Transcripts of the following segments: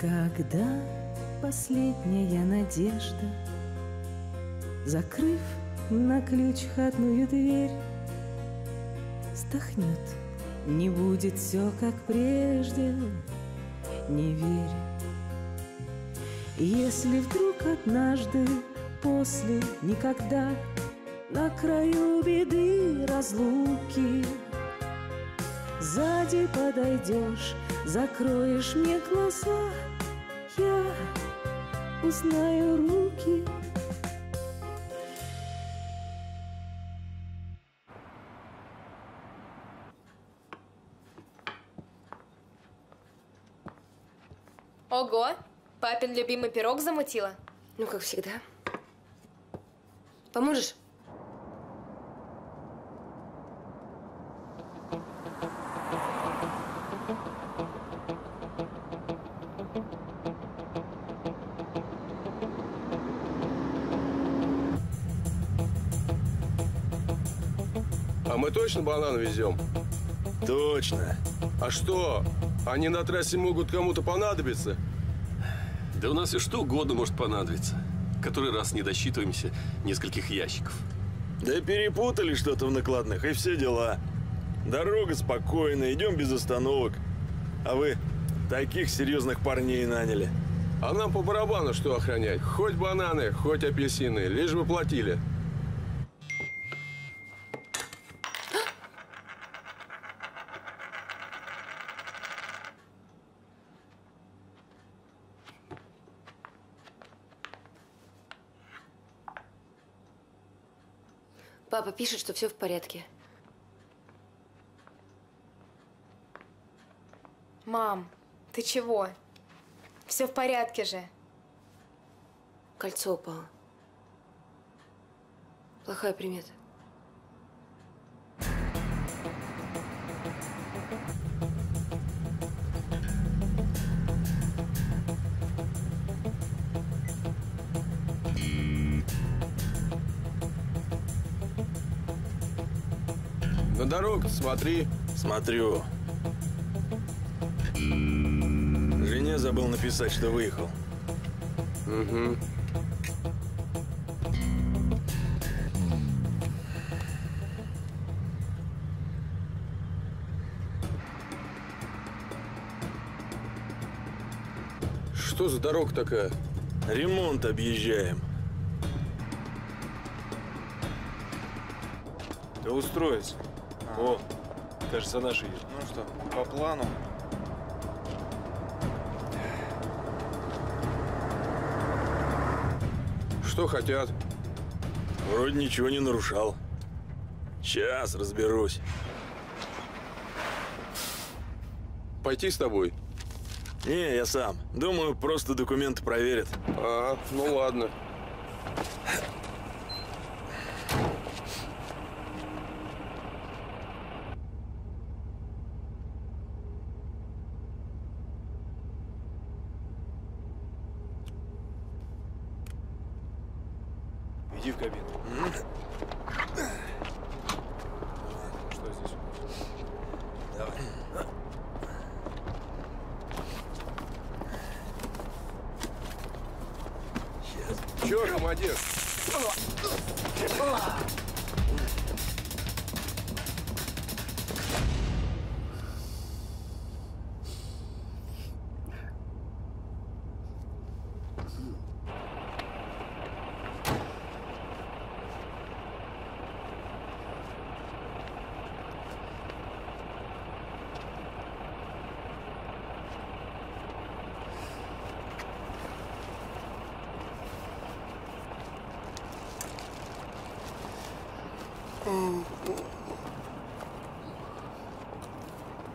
Когда последняя надежда, закрыв на ключ входную дверь, стахнет, не будет все как прежде, не верь. Если вдруг однажды после никогда на краю беды разлуки сзади подойдешь, закроешь мне глаза, я узнаю руки. Ого! Папин любимый пирог замутила. Ну, как всегда. Поможешь? А мы точно банан везем? Точно. А что? Они на трассе могут кому-то понадобиться? Да у нас и что угодно может понадобиться. Который раз не досчитываемся нескольких ящиков. Да перепутали что-то в накладных, и все дела. Дорога спокойная, идем без остановок. А вы таких серьезных парней наняли. А нам по барабану что охранять? Хоть бананы, хоть апельсины, лишь бы платили. Папа пишет, что все в порядке. Мам, ты чего? Все в порядке же. Кольцо упало. Плохая примета. На дорогу смотри. Смотрю. Жене забыл написать, что выехал. Угу. Что за дорога такая? Ремонт объезжаем. Да устроиться. О, кажется, наши едут. Ну что, по плану. Что хотят? Вроде ничего не нарушал. Сейчас разберусь. Пойти с тобой? Не, я сам. Думаю, просто документы проверят. А, ну ладно.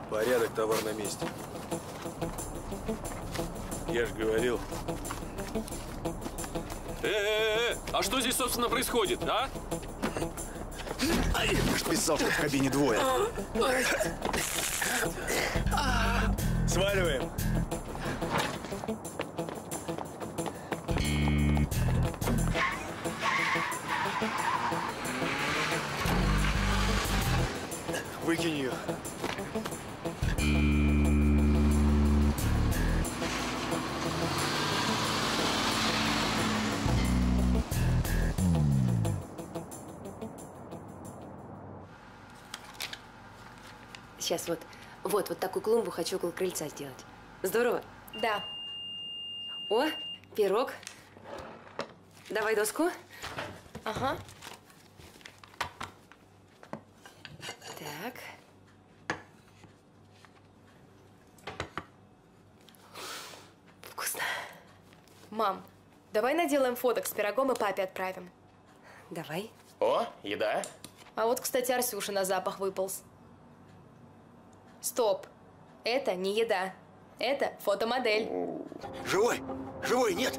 Порядок, товар на месте. Я же говорил. А что здесь, собственно, происходит, а? Писал, что в кабине двое. Сваливаем. Выкинь ее. Сейчас вот такую клумбу хочу около крыльца сделать. Здорово? Да. О, пирог. Давай доску. Ага. Так. Вкусно. Мам, давай наделаем фоток с пирогом и папе отправим. Давай. О, еда. А вот, кстати, Арсюша на запах выполз. Стоп. Это не еда. Это фотомодель. Живой? Живой, нет?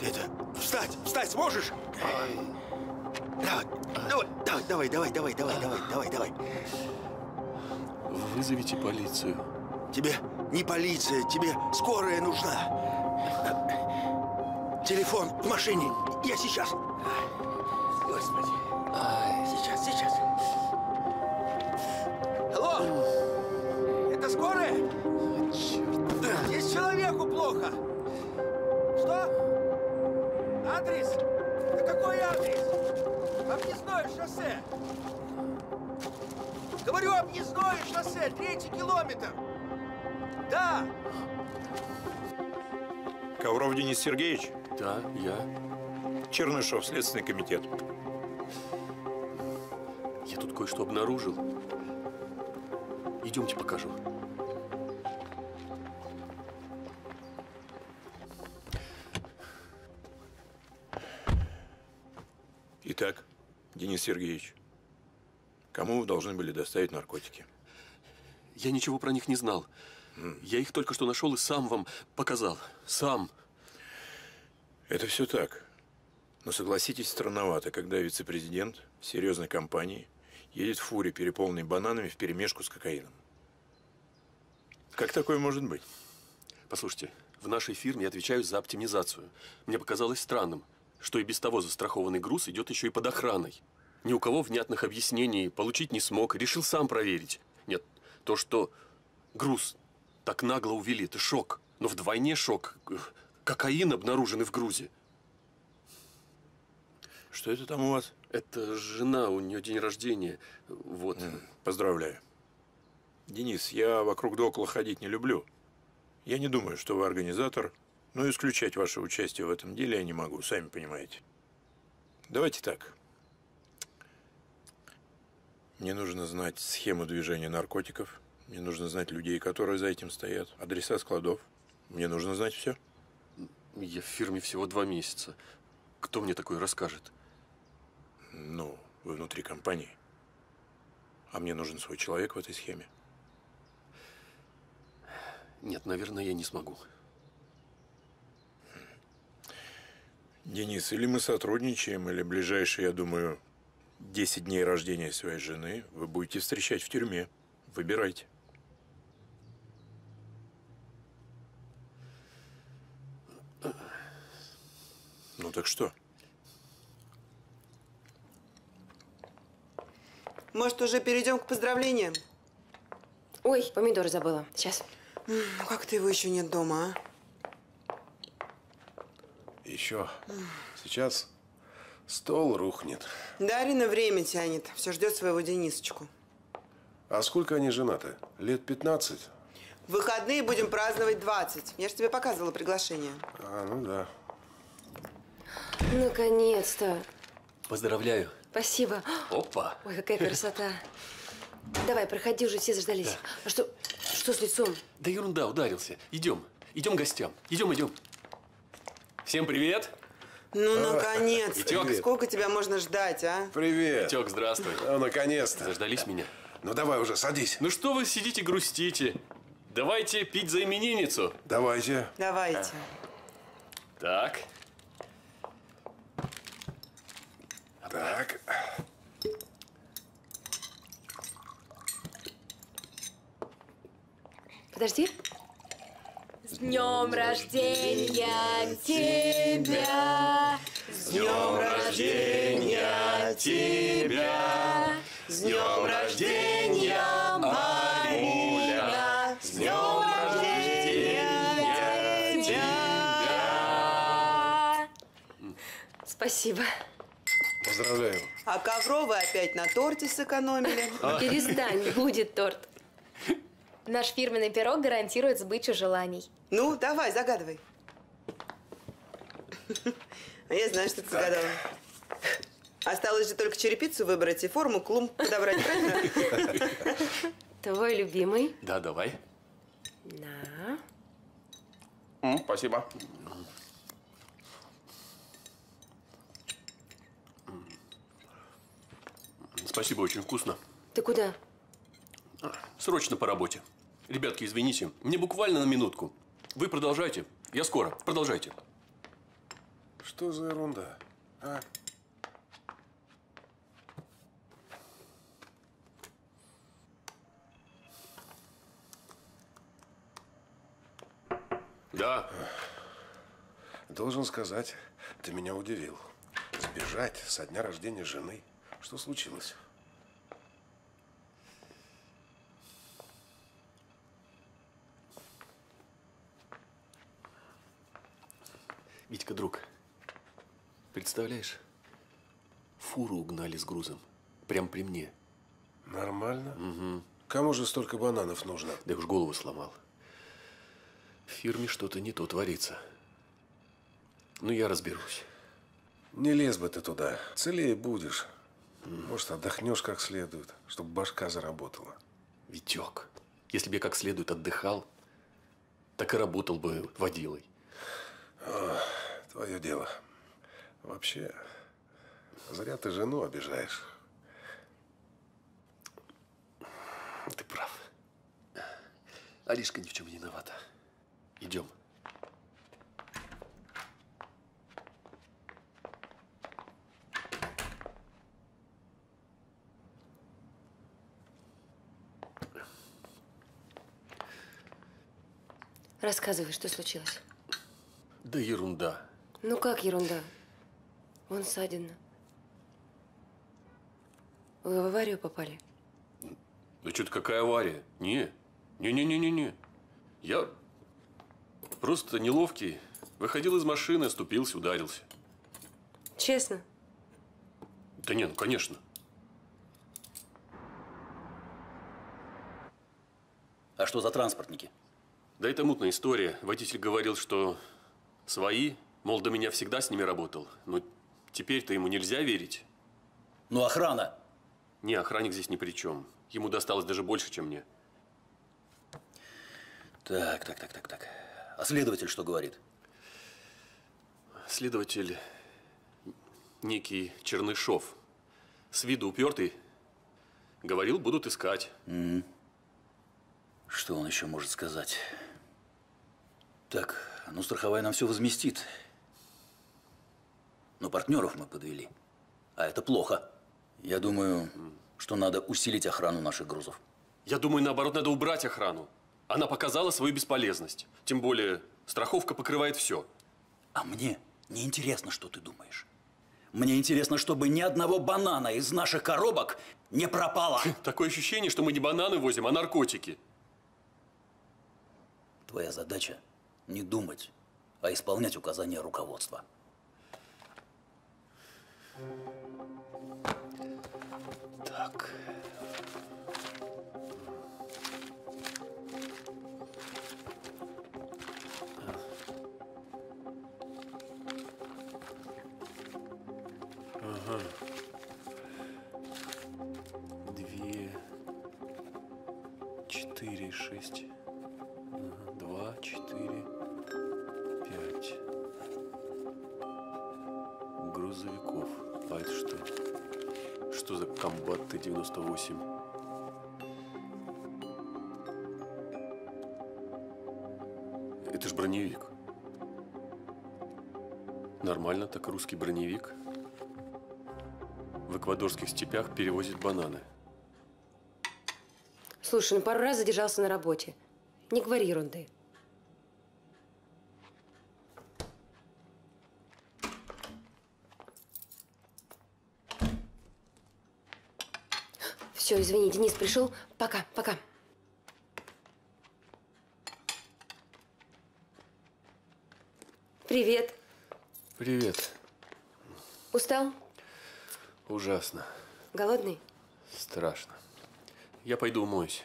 Это… Встать! Встать сможешь? Давай. Вызовите полицию. Тебе не полиция, тебе скорая нужна. Телефон в машине. Я сейчас. Господи. Сейчас. Алло! Это скорая? О, черт. Да. Здесь человеку плохо. Что? Адрес? Да какой адрес? Объездное шоссе. Говорю, объездное шоссе, 3-й километр. Да. Ковров Денис Сергеевич? Да, я. Чернышов, Следственный комитет. Я тут кое-что обнаружил. Идемте, покажу. Итак, Денис Сергеевич, кому вы должны были доставить наркотики? Я ничего про них не знал. Я их только что нашел и сам вам показал. Сам. Это все так. Но согласитесь, странновато, когда вице-президент серьезной компании едет в фуре, переполненной бананами, вперемешку с кокаином. Как такое может быть? Послушайте, в нашей фирме я отвечаю за оптимизацию. Мне показалось странным, что и без того застрахованный груз идет еще и под охраной. Ни у кого внятных объяснений получить не смог, решил сам проверить. Нет, то, что груз так нагло увели, это шок. Но вдвойне шок. Кокаин, обнаруженный в грузе. Что это там у вас? Это жена, у нее день рождения. Вот. Поздравляю. Денис, я вокруг да около ходить не люблю. Я не думаю, что вы организатор, но исключать ваше участие в этом деле я не могу, сами понимаете. Давайте так. Мне нужно знать схему движения наркотиков, мне нужно знать людей, которые за этим стоят, адреса складов. Мне нужно знать все. Я в фирме всего 2 месяца. Кто мне такое расскажет? Ну, вы внутри компании. А мне нужен свой человек в этой схеме. Нет, наверное, я не смогу. Денис, или мы сотрудничаем, или ближайшие, я думаю, 10 дней рождения своей жены вы будете встречать в тюрьме. Выбирайте. Ну так что? Может, уже перейдем к поздравлениям? Ой, помидор забыла. Сейчас. Ну как ты его еще нет дома, а? Еще. Сейчас стол рухнет. Да, Арина время тянет. Все ждет своего Денисочку. А сколько они женаты? Лет 15? В выходные будем праздновать 20. Я же тебе показывала приглашение. А, ну да. Наконец-то. Поздравляю. Спасибо. Опа. Ой, какая красота. Давай, проходи уже, все заждались. Да. А что с лицом? Да ерунда, ударился. Идем. Идем к гостям. Идем. Всем привет. Ну, наконец-то. Сколько тебя можно ждать, а? Привет. Витек, здравствуй. Ну, наконец-то. Заждались меня. Ну, давай уже, садись. Ну, что вы сидите, грустите? Давайте пить за именинницу. Давайте. Так. Так. Подожди. С днем рождения тебя! С днем рождения тебя! С днем рождения, Марина! С днем рождения тебя! Спасибо. Поздравляю. А Ковровы опять на торте сэкономили. Перестань, будет торт. Наш фирменный пирог гарантирует сбычу желаний. Ну, давай, загадывай. А я знаю, что ты загадала. Осталось же только черепицу выбрать и форму клумб подобрать, правильно? Твой любимый. Да, давай. На. Спасибо. Спасибо, очень вкусно. Ты куда? Срочно по работе. Ребятки, извините, мне буквально на минутку. Вы продолжайте. Я скоро. Продолжайте. Что за ерунда, а? Да. Должен сказать, ты меня удивил. Сбежать со дня рождения жены. Что случилось? Витька, друг, представляешь, фуру угнали с грузом. Прям при мне. Нормально? Угу. Кому же столько бананов нужно? Да я уж голову сломал. В фирме что-то не то творится. Ну, я разберусь. Не лез бы ты туда. Целее будешь. Может, отдохнешь как следует, чтобы башка заработала. Витек, если бы я как следует отдыхал, так и работал бы водилой. О, твое дело. Вообще, зря ты жену обижаешь. Ты прав. Аришка ни в чем не виновата. Идем. Рассказывай, что случилось? Да ерунда. Ну как ерунда? Вон ссадина. Вы в аварию попали? Да что-то какая авария? Не. Я... просто неловкий. Выходил из машины, оступился, ударился. Честно? Да не, ну конечно. А что за транспортники? Да это мутная история. Водитель говорил, что свои, мол, до меня всегда с ними работал. Но теперь-то ему нельзя верить. Ну охрана? Не, охранник здесь ни при чем. Ему досталось даже больше, чем мне. Так. А следователь что говорит? Следователь некий Чернышов. С виду упертый. Говорил, будут искать. Что он еще может сказать? Так, ну страховая нам все возместит. Но партнеров мы подвели. А это плохо. Я думаю, что надо усилить охрану наших грузов. Я думаю, наоборот, надо убрать охрану. Она показала свою бесполезность. Тем более, страховка покрывает все. А мне не интересно, что ты думаешь. Мне интересно, чтобы ни одного банана из наших коробок не пропало. Такое ощущение, что мы не бананы возим, а наркотики. Твоя задача не думать, а исполнять указания руководства. Так. Грузовиков. А это что? Что за комбат Т-98? Это ж броневик. Нормально, так русский броневик. В эквадорских степях перевозит бананы. Слушай, ну пару раз задержался на работе. Не говори ерунды. Все, извини, Денис пришел. Пока, пока. Привет. Привет. Устал? Ужасно. Голодный? Страшно. Я пойду умоюсь.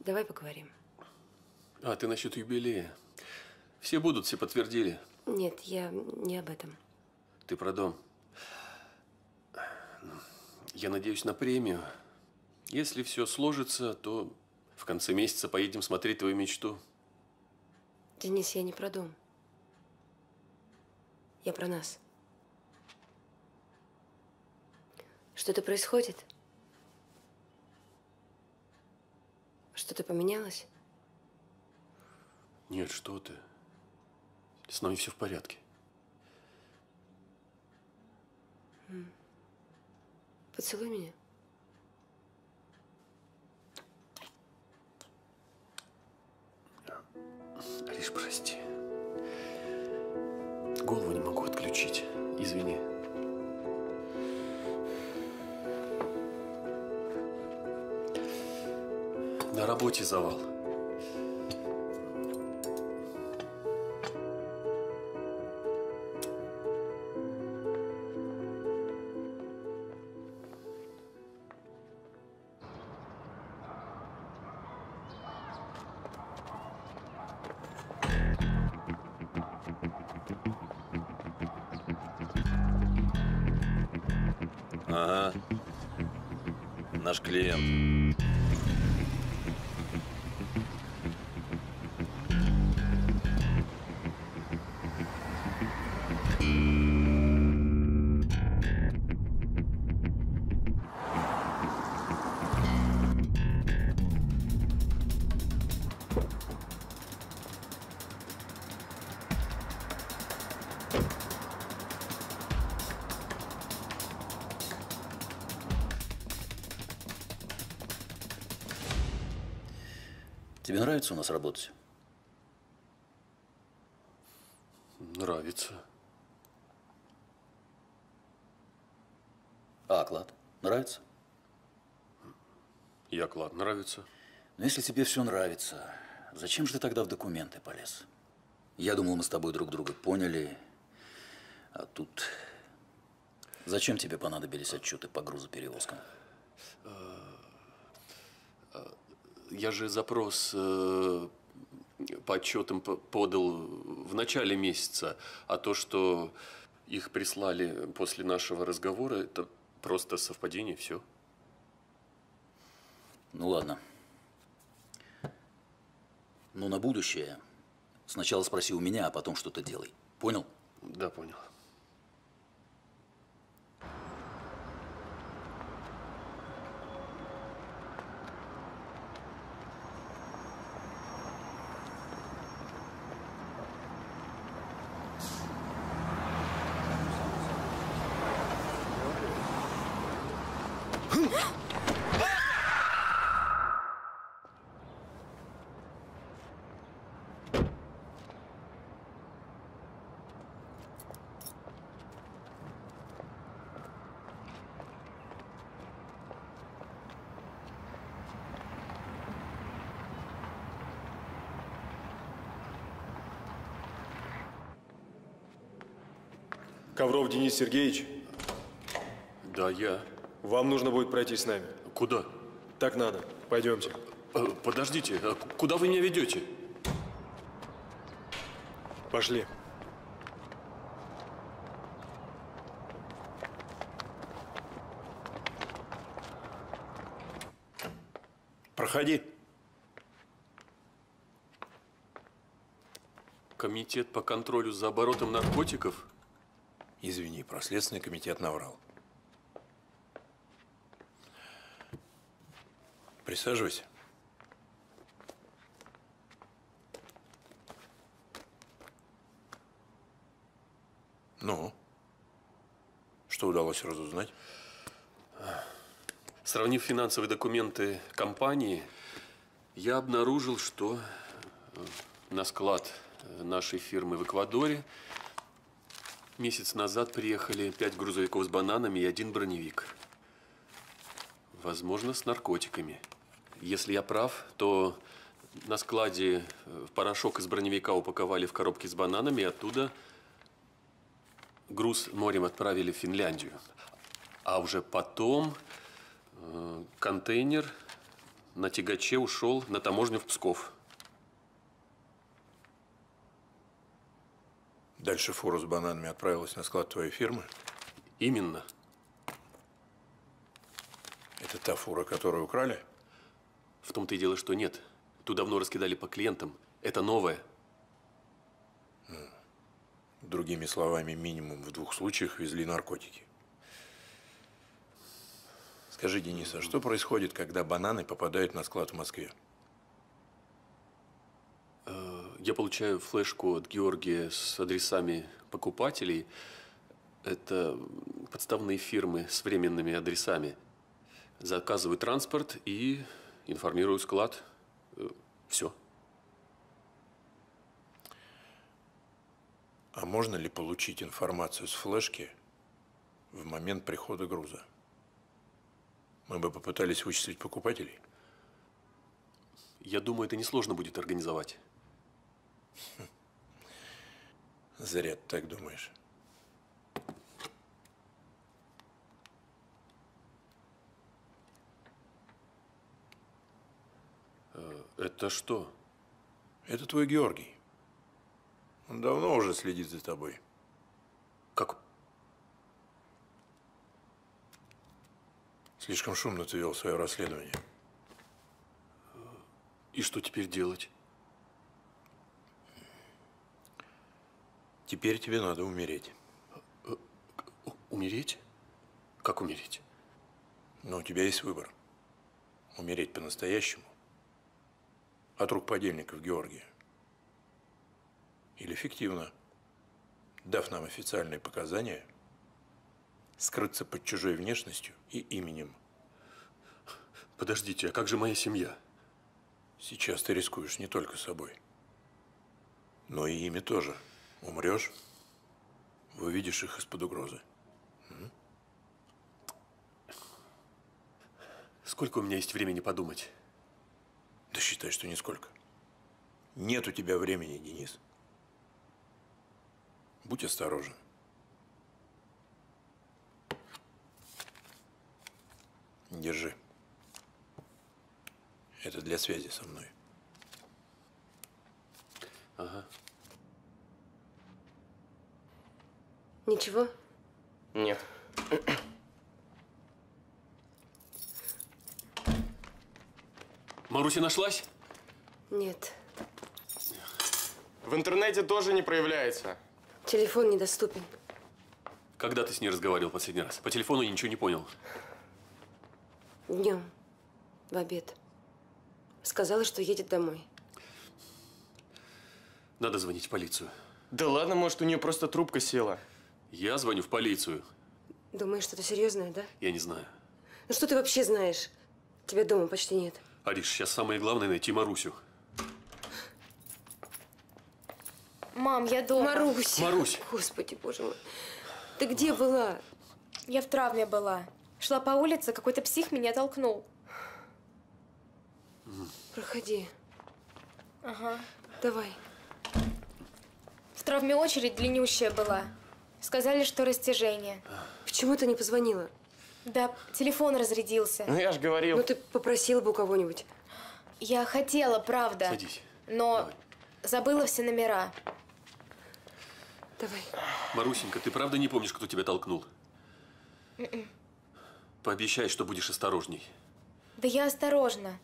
Давай поговорим. А, ты насчет юбилея. Все будут, все подтвердили. Нет, я не об этом. Ты про дом. Я надеюсь на премию. Если все сложится, то в конце месяца поедем смотреть твою мечту. Денис, я не про дом. Я про нас. Что-то происходит? Что-то поменялось? Нет, что ты. С нами все в порядке. Поцелуй меня. Лишь прости. Голову не могу отключить. Извини. На работе завал. Ага. Наш клиент. Тебе нравится у нас работать? Нравится. А оклад нравится? И оклад нравится. Но если тебе все нравится, зачем же ты тогда в документы полез? Я думал, мы с тобой друг друга поняли, а тут… Зачем тебе понадобились отчеты по грузоперевозкам? Я же запрос по отчетам подал в начале месяца, а то, что их прислали после нашего разговора, это просто совпадение, все. Ну ладно. Но на будущее сначала спроси у меня, а потом что-то делай. Понял? Да, понял. Ковров Денис Сергеевич? Да, я. Вам нужно будет пройти с нами. Куда? Так надо. Пойдемте. Подождите, а куда вы меня ведете? Пошли. Проходи. Комитет по контролю за оборотом наркотиков? Извини, про Следственный комитет наврал. Присаживайся. Ну, что удалось разузнать? Сравнив финансовые документы компании, я обнаружил, что на склад нашей фирмы в Эквадоре месяц назад приехали 5 грузовиков с бананами и 1 броневик. Возможно, с наркотиками. Если я прав, то на складе порошок из броневика упаковали в коробки с бананами, и оттуда груз морем отправили в Финляндию. А уже потом контейнер на тягаче ушел на таможню в Псков. Дальше фура с бананами отправилась на склад твоей фирмы? Именно. Это та фура, которую украли? В том-то и дело, что нет. Ту давно раскидали по клиентам. Это новая. Другими словами, минимум в 2 случаях везли наркотики. Скажи, Денис, а что происходит, когда бананы попадают на склад в Москве? Я получаю флешку от Георгия с адресами покупателей. Это подставные фирмы с временными адресами. Заказываю транспорт и информирую склад. Все. А можно ли получить информацию с флешки в момент прихода груза? Мы бы попытались вычислить покупателей. Я думаю, это несложно будет организовать. Зря ты так думаешь. Это что? Это твой Георгий. Он давно уже следит за тобой. Как? Слишком шумно ты вел свое расследование. И что теперь делать? Теперь тебе надо умереть. Умереть? Как умереть? Но у тебя есть выбор. Умереть по-настоящему от рук подельников Георгия. Или фиктивно, дав нам официальные показания, скрыться под чужой внешностью и именем. Подождите, а как же моя семья? Сейчас ты рискуешь не только собой, но и ими тоже. Умрешь, выведешь их из-под угрозы. Сколько у меня есть времени подумать? Да считай, что нисколько. Нет у тебя времени, Денис. Будь осторожен. Держи. Это для связи со мной. Ага. Ничего? Нет. Маруся нашлась? Нет. В интернете тоже не проявляется. Телефон недоступен. Когда ты с ней разговаривал последний раз? По телефону я ничего не понял. Днем, в обед. Сказала, что едет домой. Надо звонить в полицию. Да ладно, может, у нее просто трубка села. Я звоню в полицию. Думаешь, что-то серьезное, да? Я не знаю. Ну что ты вообще знаешь? Тебя дома почти нет. Ариш, сейчас самое главное найти Марусю. Мам, я дома. Марусь. Марусь. Господи, боже мой. Ты где была? Я в травме была. Шла по улице, какой-то псих меня толкнул. Проходи. Ага. Давай. В травме очередь длиннющая была. Сказали, что растяжение. Почему ты не позвонила? Да, телефон разрядился. Ну, я же говорил. Ну, ты попросила бы у кого-нибудь. Я хотела, правда. Садись. Но давай. Забыла все номера. Давай. Марусенька, ты правда не помнишь, кто тебя толкнул? Пообещай, что будешь осторожней. Да я осторожна.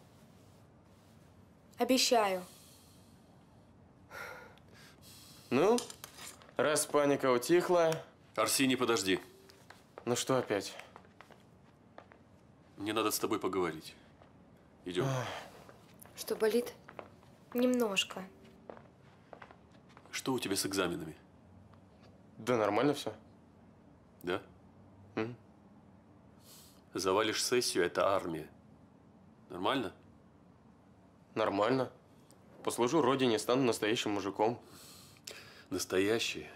Обещаю. Ну, раз паника утихла… Арсений, подожди. Ну что опять? Мне надо с тобой поговорить. Идем. Что, болит? Немножко. Что у тебя с экзаменами? Да нормально все. Да? Угу. Завалишь сессию – это армия. Нормально? Нормально. Послужу Родине, стану настоящим мужиком. Настоящие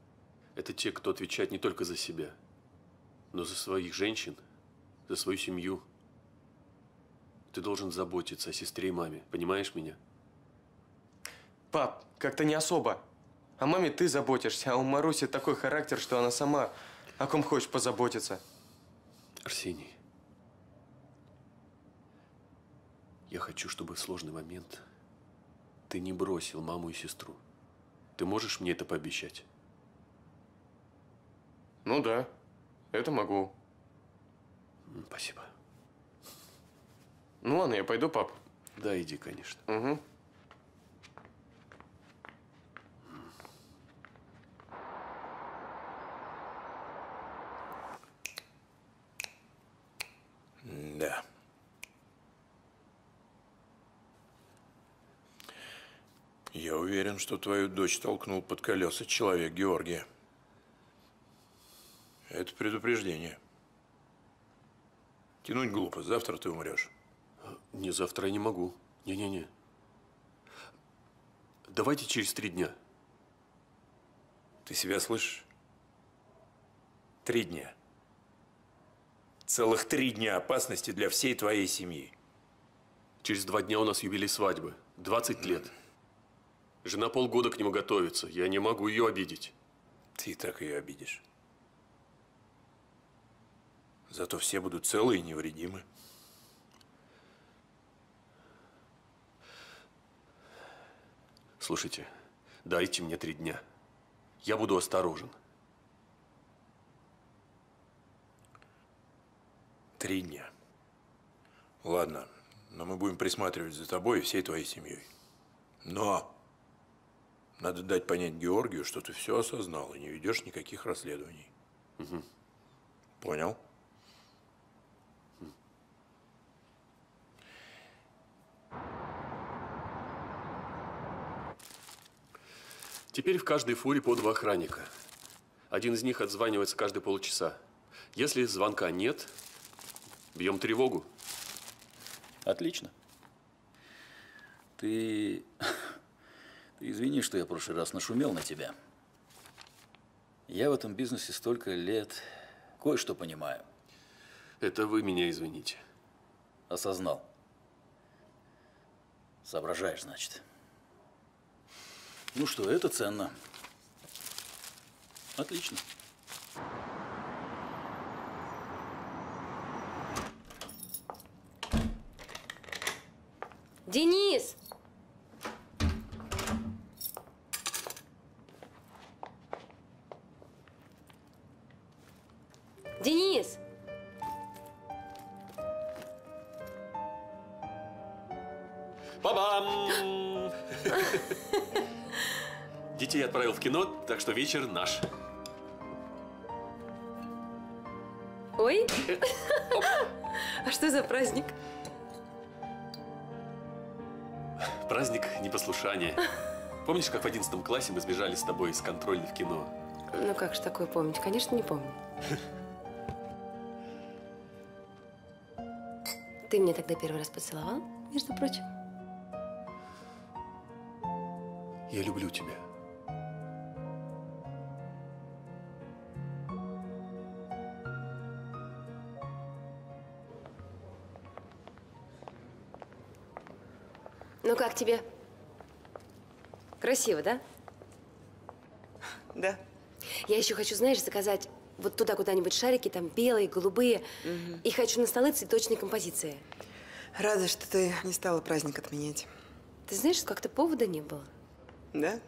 – это те, кто отвечает не только за себя, но за своих женщин, за свою семью. Ты должен заботиться о сестре и маме. Понимаешь меня? Пап, как-то не особо. О маме ты заботишься, а у Маруси такой характер, что она сама о ком хочешь позаботиться. Арсений, я хочу, чтобы в сложный момент ты не бросил маму и сестру. Ты можешь мне это пообещать? Ну да, это могу. Спасибо. Ну ладно, я пойду, пап. Да, иди, конечно. Угу. Да. Я уверен, что твою дочь толкнул под колеса человек Георгия. Это предупреждение. Тянуть глупо. Завтра ты умрешь. Не, завтра я не могу. Не-не-не. Давайте через 3 дня. Ты себя слышишь? 3 дня. Целых 3 дня опасности для всей твоей семьи. Через 2 дня у нас юбилей свадьбы. 20 лет. Жена полгода к нему готовится. Я не могу ее обидеть. Ты и так ее обидишь. Зато все будут целы и невредимы. Слушайте, дайте мне 3 дня. Я буду осторожен. 3 дня. Ладно, но мы будем присматривать за тобой и всей твоей семьей. Но надо дать понять Георгию, что ты все осознал и не ведешь никаких расследований. Угу. Понял? Теперь в каждой фуре по 2 охранника. Один из них отзванивается каждые полчаса. Если звонка нет, бьем тревогу. Отлично. Ты извини, что я в прошлый раз нашумел на тебя. Я в этом бизнесе столько лет кое-что понимаю. Это вы меня извините. Осознал. Соображаешь, значит. Ну что, это ценно. Отлично. Денис! Денис! Ба-бам! Детей отправил в кино, так что вечер наш. Ой! А что за праздник? Праздник непослушания. Помнишь, как в 11 классе мы сбежали с тобой из контрольной в кино? Ну как же такое помнить? Конечно, не помню. Ты меня тогда первый раз поцеловал, между прочим. Я люблю тебя. Ну как тебе? Красиво, да? Да. Я еще хочу, знаешь, заказать вот туда куда-нибудь шарики, там белые, голубые. Угу. И хочу на столы цветочные композиции. Рада, что ты не стала праздник отменять. Ты знаешь, как-то повода не было. Да?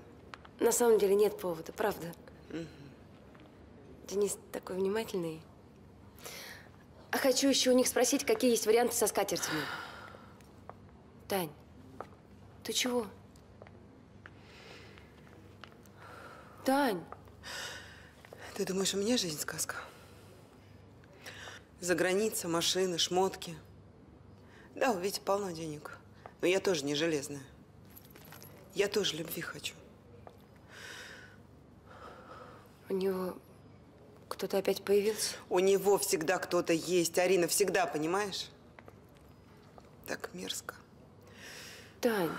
На самом деле нет повода, правда. Угу. Денис такой внимательный. А хочу еще у них спросить, какие есть варианты со скатертями. Тань. Ты чего? Тань! Ты думаешь, у меня жизнь сказка? За граница, машины, шмотки. Да, у Вити полно денег. Но я тоже не железная. Я тоже любви хочу. У него кто-то опять появился? У него всегда кто-то есть, Арина, всегда, понимаешь? Так мерзко. Тань.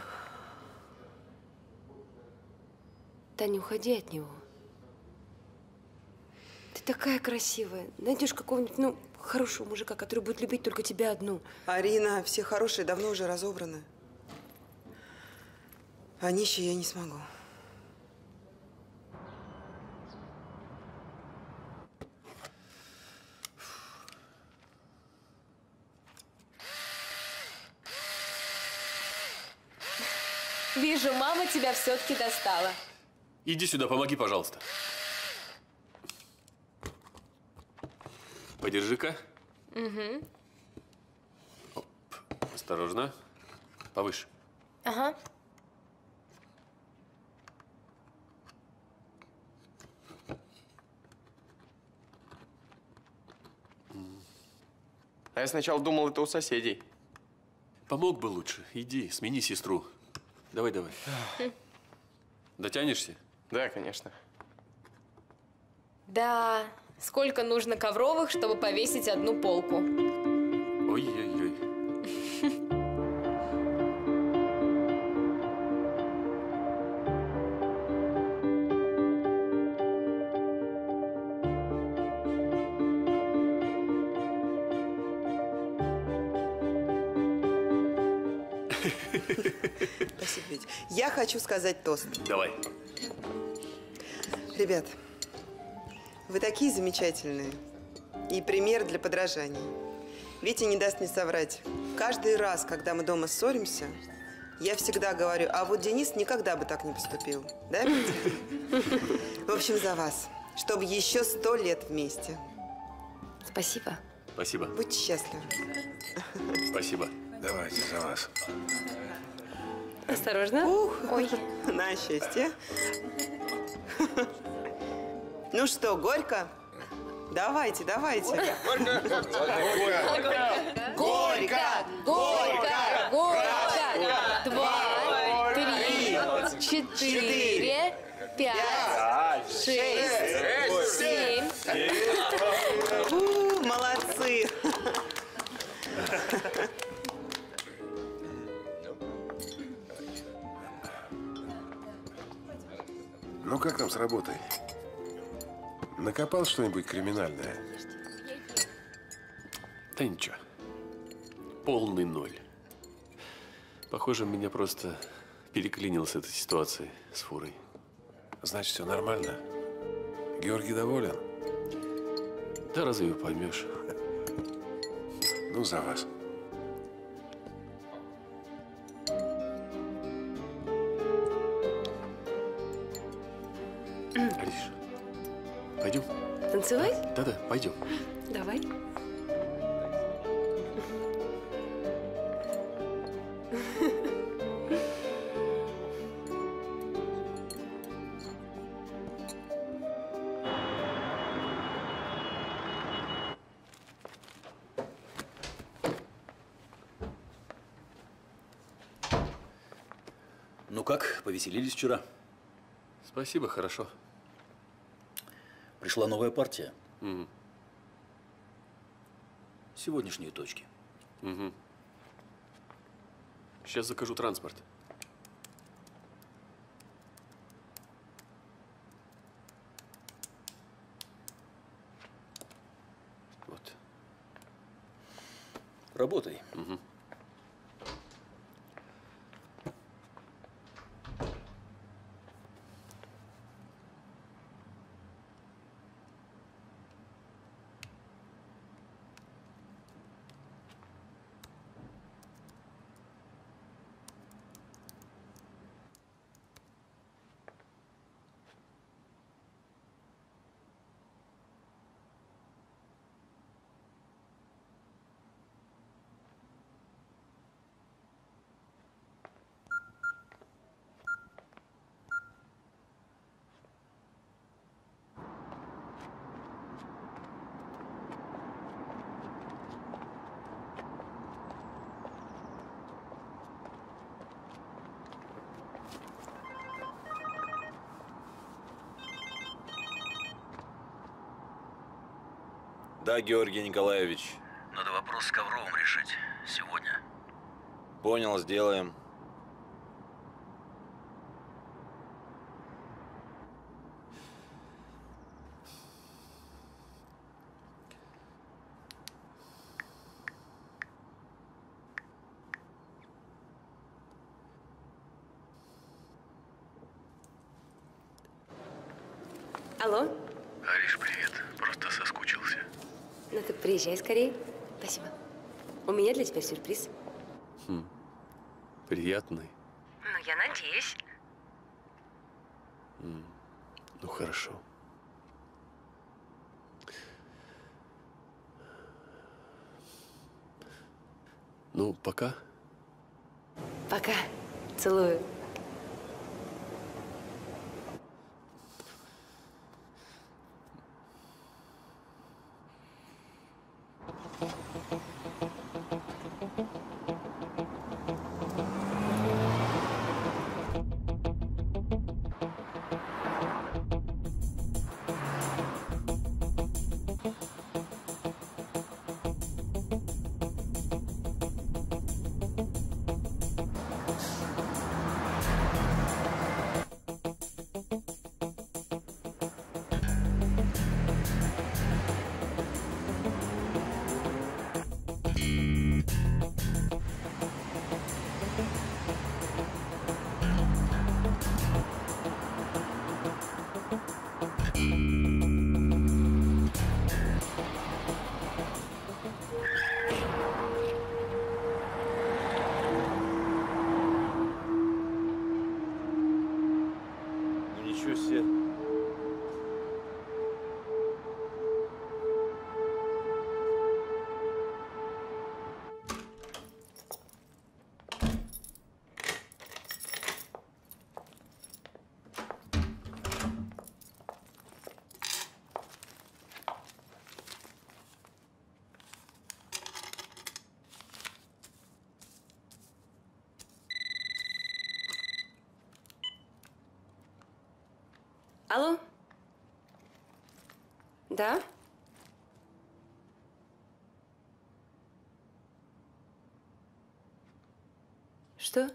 Тань, уходи от него. Ты такая красивая. Найдешь какого-нибудь, ну, хорошего мужика, который будет любить только тебя одну. Арина, все хорошие давно уже разобраны. А нищие я не смогу. Вижу, мама тебя все-таки достала. Иди сюда, помоги, пожалуйста. Подержи-ка. Угу. Оп. Осторожно. Повыше. Ага. А я сначала думал, это у соседей. Помог бы лучше. Иди, смени сестру. Давай, давай. Дотянешься? Да, конечно. Да. Сколько нужно ковровых, чтобы повесить одну полку? Ой-ой-ой. Спасибо, Витя. Я хочу сказать тост. Давай. Ребят. Вы такие замечательные. И пример для подражания. Витя не даст мне соврать. Каждый раз, когда мы дома ссоримся, я всегда говорю, а вот Денис никогда бы так не поступил. Да, Витя? В общем, за вас. Чтобы еще 100 лет вместе. Спасибо. Спасибо. Будьте счастливы. Спасибо. Давайте за вас. Осторожно. Ух. Ой. На счастье. Ну что, горько? Давайте, давайте. Горько! Горько! Горько! Горько! Горько! Горько! 2, 3, 4, 5, 6, 7. Молодцы! Ну как там с работой? Накопал что-нибудь криминальное? Да ничего. Полный ноль. Похоже, меня просто переклинило с этой ситуацией с фурой. Значит, все нормально? Георгий доволен? Да разве его поймешь? Ну, за вас. Алиша. Пойдем. Танцевать? Да-да, пойдем. Давай. Ну как, повеселились вчера? Спасибо, хорошо. Пришла новая партия. Угу. Сегодняшние точки. Угу. Сейчас закажу транспорт. Вот. Работай. Угу. Да, Георгий Николаевич. Надо вопрос с Ковровым решить сегодня. Понял, сделаем. Алло. Ариш, привет. Просто соскучился. Ну так приезжай скорее. Спасибо. У меня для тебя сюрприз. Приятный. Ну, я надеюсь. Ну, хорошо. Ну, пока. Пока. Целую. Алло? Да? Что?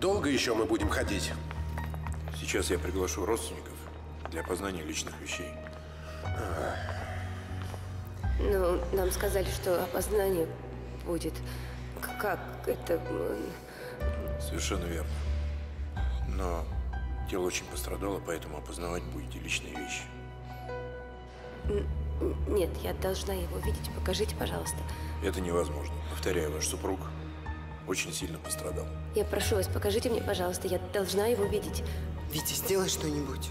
Долго еще мы будем ходить? Сейчас я приглашу родственников для опознания личных вещей. Ну, нам сказали, что опознание будет. Как это? Совершенно верно. Но тело очень пострадало, поэтому опознавать будете личные вещи. Нет, я должна его видеть. Покажите, пожалуйста. Это невозможно. Повторяю, ваш супруг очень сильно пострадал. Я прошу вас, покажите мне, пожалуйста. Я должна его видеть. Витя, сделай что-нибудь.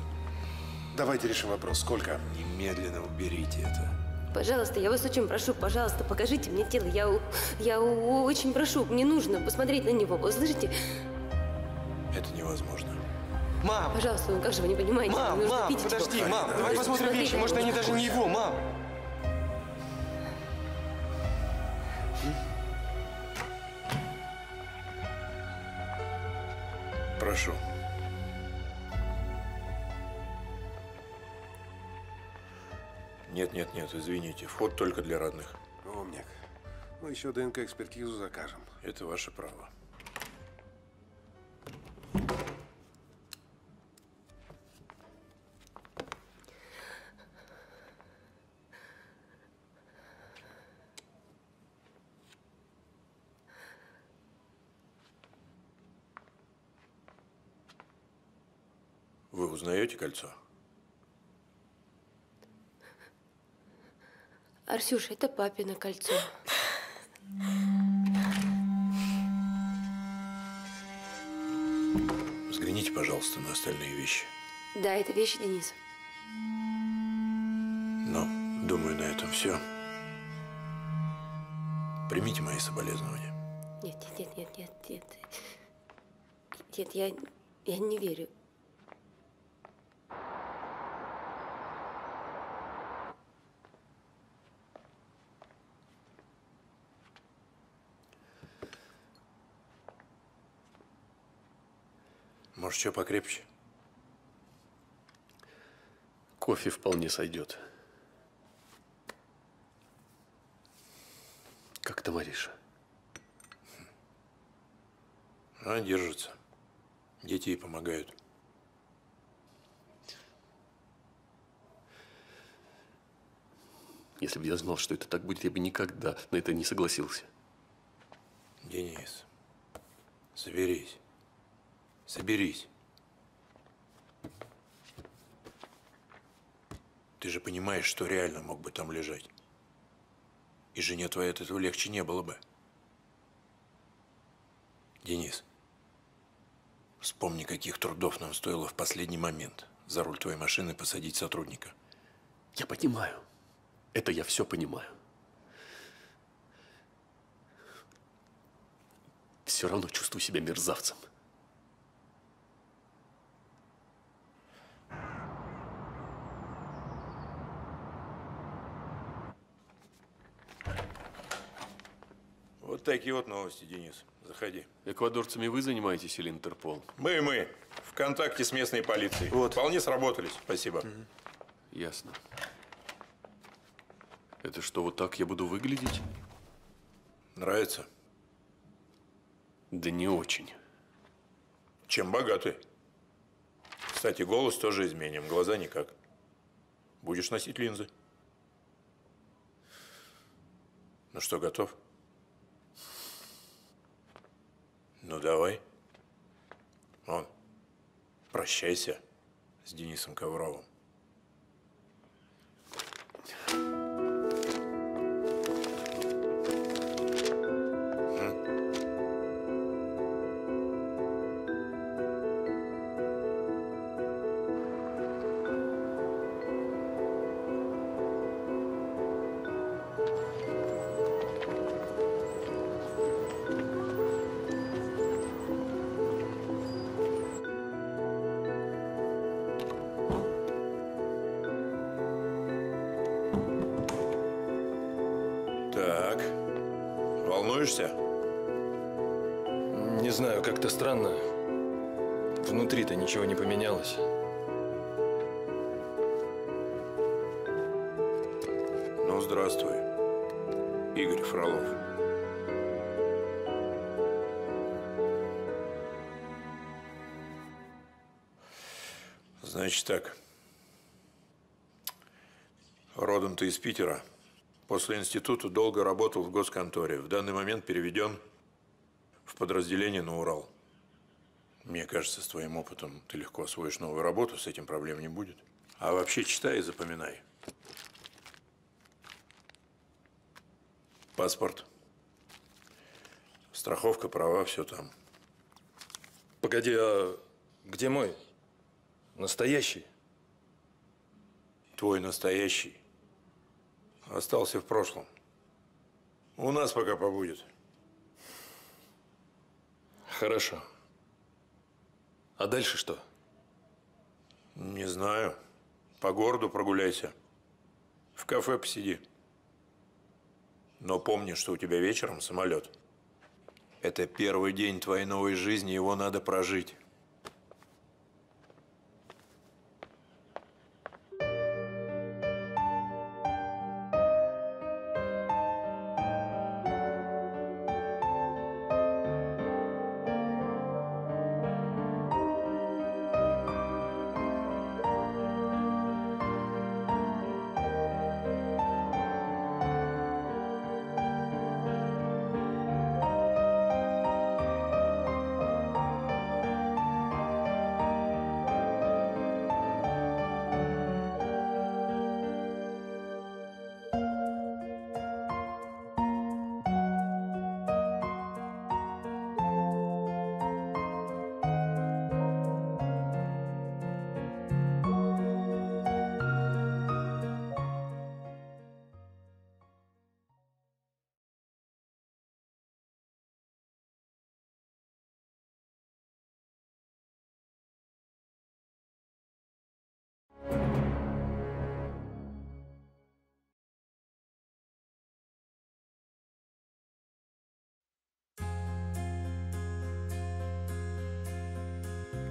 Давайте решим вопрос. Сколько? Немедленно уберите это. Пожалуйста, я вас очень прошу, пожалуйста, покажите мне тело. Я очень прошу, мне нужно посмотреть на него. Услышите? Это невозможно. Мам! Пожалуйста, ну как же вы не понимаете? Мам, мам, подожди, мам, давай посмотрим вещи. Может, они даже не его, мам. Прошу. Нет, нет, нет, извините. Вход только для родных. Умник. Мы еще ДНК-экспертизу закажем. Это ваше право. Вы узнаете кольцо? Арсюша, это папино кольцо. Взгляните, пожалуйста, на остальные вещи. Да, это вещи Дениса. Ну, думаю, на этом все. Примите мои соболезнования. Нет, нет, нет, нет, нет, нет. Нет, я не верю. Может, что покрепче? Кофе вполне сойдет. Как там Ариша? Она держится. Дети ей помогают. Если бы я знал, что это так будет, я бы никогда на это не согласился. Денис, соберись. Соберись. Ты же понимаешь, что реально мог бы там лежать. И жене твоей от этого легче не было бы. Денис, вспомни, каких трудов нам стоило в последний момент за руль твоей машины посадить сотрудника. Я понимаю. Это я все понимаю. Все равно чувствую себя мерзавцем. Вот такие вот новости, Денис. Заходи. Эквадорцами вы занимаетесь или Интерпол? Мы. В контакте с местной полицией. Вот. Вполне сработались. Спасибо. Ясно. Это что, вот так я буду выглядеть? Нравится? Да не очень. Чем богаты? Кстати, голос тоже изменим, глаза никак. Будешь носить линзы. Ну что, готов? Ну, давай. Вон, прощайся с Денисом Ковровым. Не знаю, как-то странно. Внутри-то ничего не поменялось. Ну, здравствуй, Игорь Фролов. Значит так. Родом ты из Питера. После института долго работал в госконторе. В данный момент переведен в подразделение на Урал. Мне кажется, с твоим опытом ты легко освоишь новую работу, с этим проблем не будет. А вообще читай и запоминай. Паспорт, страховка, права, все там. Погоди, а где мой настоящий? Твой настоящий остался в прошлом. У нас пока побудет. Хорошо. А дальше что? Не знаю. По городу прогуляйся. В кафе посиди. Но помни, что у тебя вечером самолет. Это первый день твоей новой жизни, его надо прожить.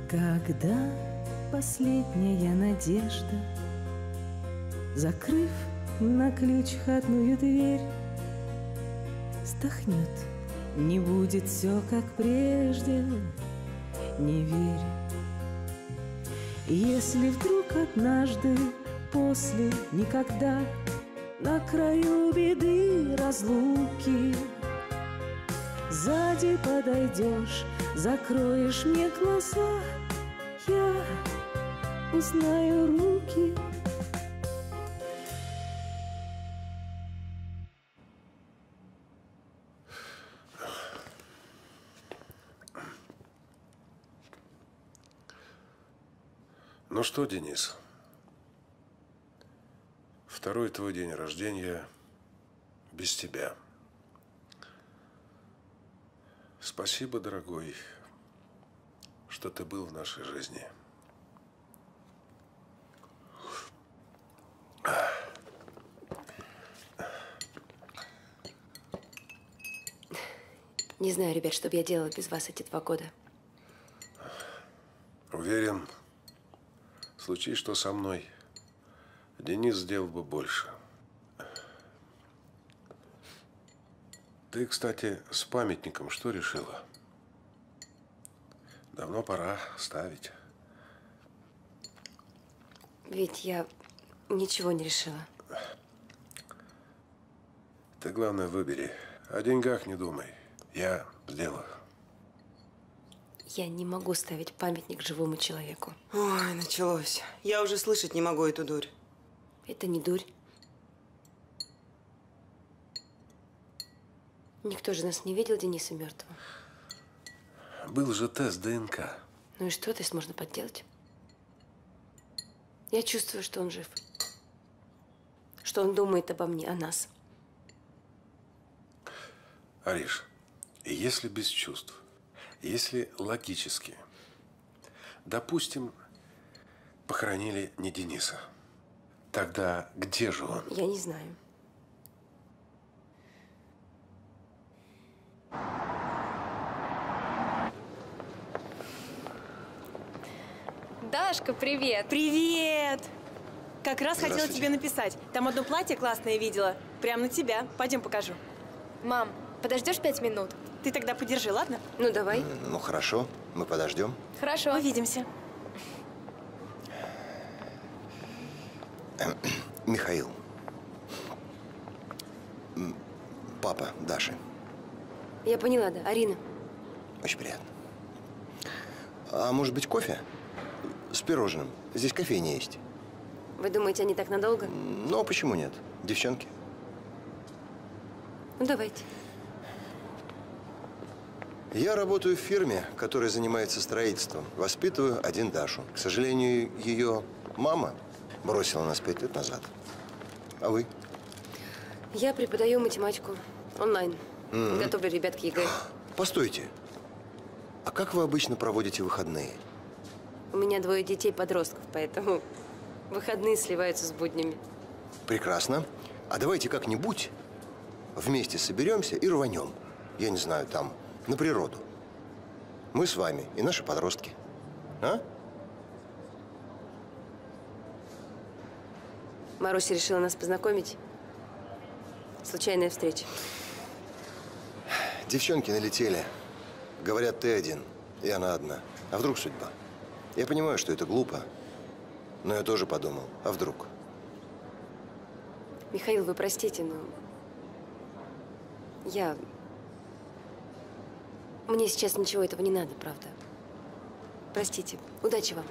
Когда последняя надежда, закрыв на ключ входную дверь, стахнет, не будет все как прежде, не верь. Если вдруг однажды, после никогда, на краю беды разлуки, сзади подойдешь, закроешь мне глаза, я узнаю руки. Ну что, Денис, второй твой день рождения без тебя. Спасибо, дорогой, что ты был в нашей жизни. Не знаю, ребят, что бы я делала без вас эти 2 года. Уверен, случись что со мной, Денис сделал бы больше. Ты, кстати, с памятником что решила? Давно пора ставить. Ведь я ничего не решила. Ты, главное, выбери. О деньгах не думай. Я сделаю. Я не могу ставить памятник живому человеку. Ой, началось. Я уже слышать не могу эту дурь. Это не дурь. Никто же нас не видел Дениса мертвого. Был же тест ДНК. Ну и что, тест можно подделать? Я чувствую, что он жив. Что он думает обо мне, о нас. Ариш, если без чувств, если логически, допустим, похоронили не Дениса, тогда где же он? Я не знаю. Дашка, привет! Привет! Как раз хотела тебе написать. Там одно платье классное видела. Прям на тебя. Пойдем покажу. Мам, подождешь 5 минут? Ты тогда подержи, ладно? Ну, давай. Ну, хорошо. Мы подождем. Хорошо. Увидимся. Михаил. Папа Даши. Я поняла, да. Арина. Очень приятно. А может быть, кофе? С пирожным. Здесь кофейня есть. Вы думаете, они так надолго? Ну, а почему нет? Девчонки. Ну, давайте. Я работаю в фирме, которая занимается строительством. Воспитываю 1 Дашу. К сожалению, ее мама бросила нас 5 лет назад. А вы? Я преподаю математику онлайн. Готовлю ребят к ЕГЭ. Постойте. А как вы обычно проводите выходные? У меня 2 детей-подростков, поэтому выходные сливаются с буднями. Прекрасно. А давайте как-нибудь вместе соберемся и рванем. Я не знаю, там, на природу. Мы с вами и наши подростки. А? Маруся решила нас познакомить. Случайная встреча. Девчонки налетели. Говорят, ты один, и она одна. А вдруг судьба? Я понимаю, что это глупо, но я тоже подумал, а вдруг? Михаил, вы простите, но я… Мне сейчас ничего этого не надо, правда. Простите. Удачи вам.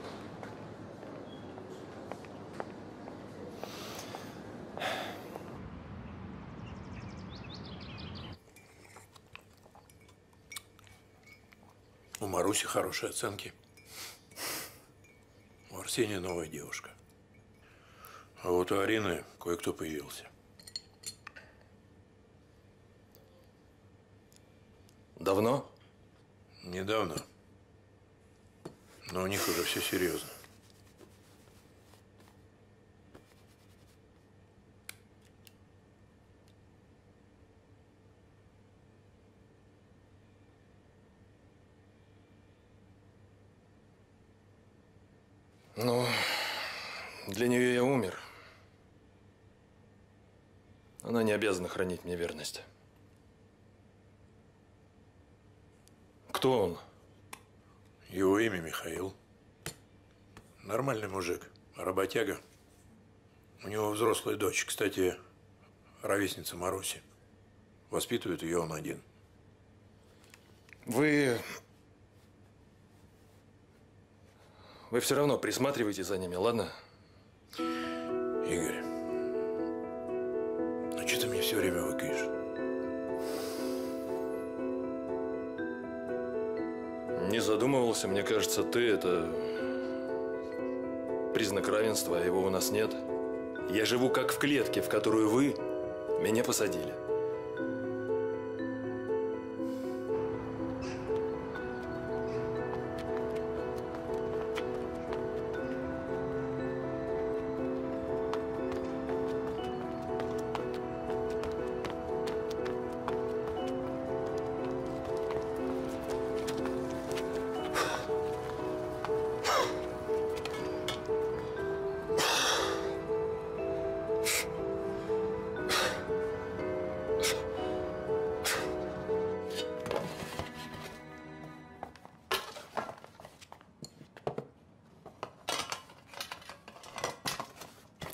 У Маруси хорошие оценки. У Арсения новая девушка. А вот у Арины кое-кто появился. Давно? Недавно. Но у них уже все серьезно. Ну, для нее я умер. Она не обязана хранить мне верность. Кто он? Его имя Михаил. Нормальный мужик, работяга. У него взрослая дочь, кстати, ровесница Маруси. Воспитывает ее он один. Вы все равно присматриваете за ними, ладно? Игорь, ну что ты мне все время выкаешь? Не задумывался, мне кажется, ты – это признак равенства, а его у нас нет. Я живу как в клетке, в которую вы меня посадили.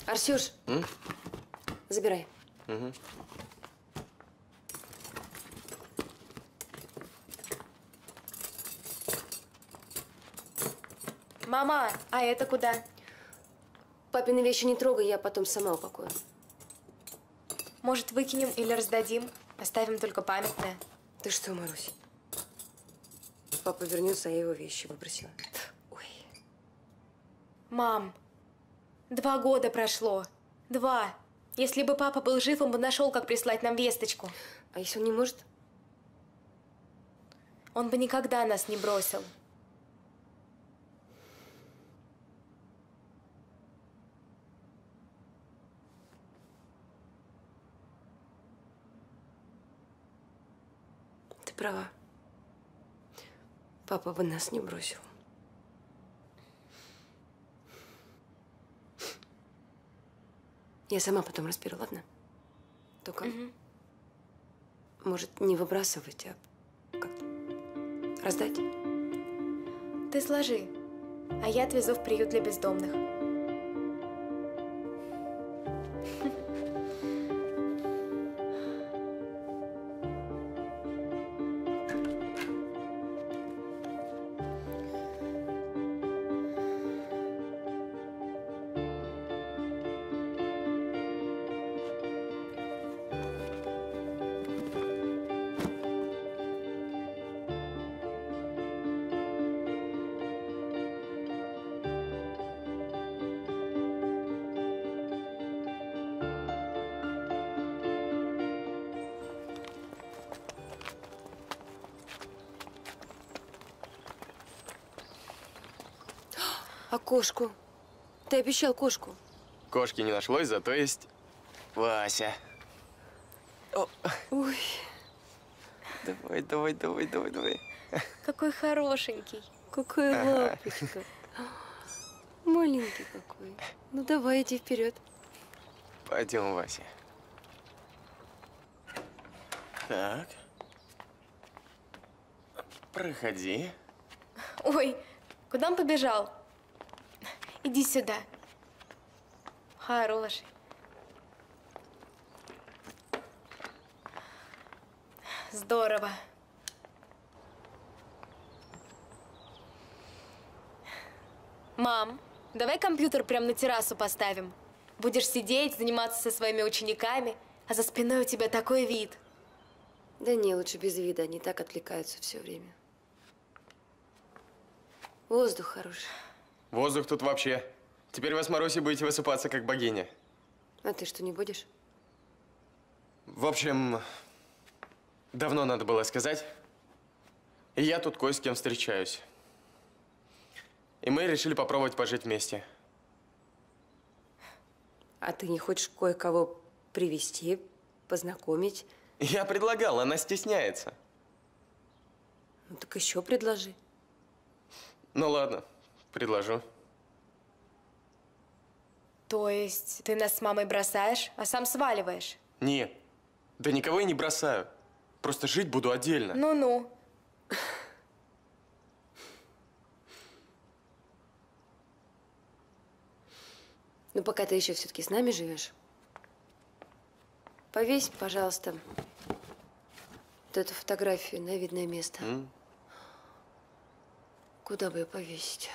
Арсюш, забирай. Угу. Мама, а это куда? Папины вещи не трогай, я потом сама упакую. Может, выкинем или раздадим? Оставим только памятное. Ты что, Марусь? Папа вернется, а я его вещи выбросила. Ой. Мам. 2 года прошло. 2. Если бы папа был жив, он бы нашел, как прислать нам весточку. А если он не может? Он бы никогда нас не бросил. Ты права. Папа бы нас не бросил. Я сама потом разберу, ладно? Только, может, не выбрасывать, а как-то раздать? Ты сложи, а я отвезу в приют для бездомных. Кошку. Ты обещал кошку. Кошки не нашлось, зато есть Вася. О. Ой. Давай, давай, давай, давай, давай. Какой хорошенький. Какая лапочка. Маленький какой. Ну давай, иди вперед. Пойдем, Вася. Так. Проходи. Ой, куда он побежал? Иди сюда. Хороший. Здорово. Мам, давай компьютер прямо на террасу поставим. Будешь сидеть, заниматься со своими учениками, а за спиной у тебя такой вид. Да не, лучше без вида, они так отвлекаются все время. Воздух хороший. Воздух тут вообще. Теперь вы с Марусей будете высыпаться, как богиня. А ты что, не будешь? В общем, давно надо было сказать. И я тут кое с кем встречаюсь. И мы решили попробовать пожить вместе. А ты не хочешь кое-кого привести, познакомить? Я предлагал, она стесняется. Ну так еще предложи. Ну ладно. Предложу. То есть ты нас с мамой бросаешь, а сам сваливаешь? Не, да никого я не бросаю. Просто жить буду отдельно. Ну-ну. Ну, пока ты еще все-таки с нами живешь, повесь, пожалуйста, вот эту фотографию на видное место. Куда бы ее повесить?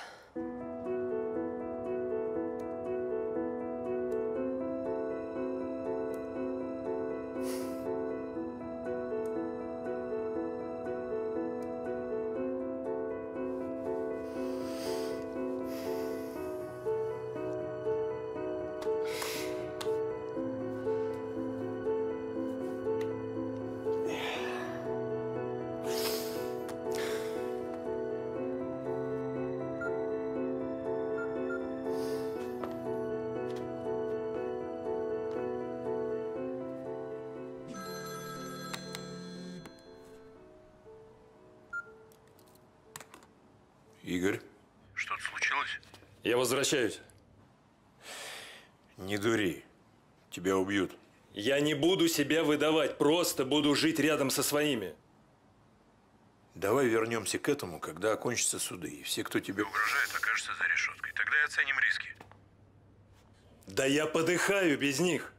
Игорь? Что-то случилось? Я возвращаюсь. Не дури. Тебя убьют. Я не буду себя выдавать. Просто буду жить рядом со своими. Давай вернемся к этому, когда окончатся суды. И все, кто тебе угрожает, окажутся за решеткой. Тогда и оценим риски. Да я подыхаю без них.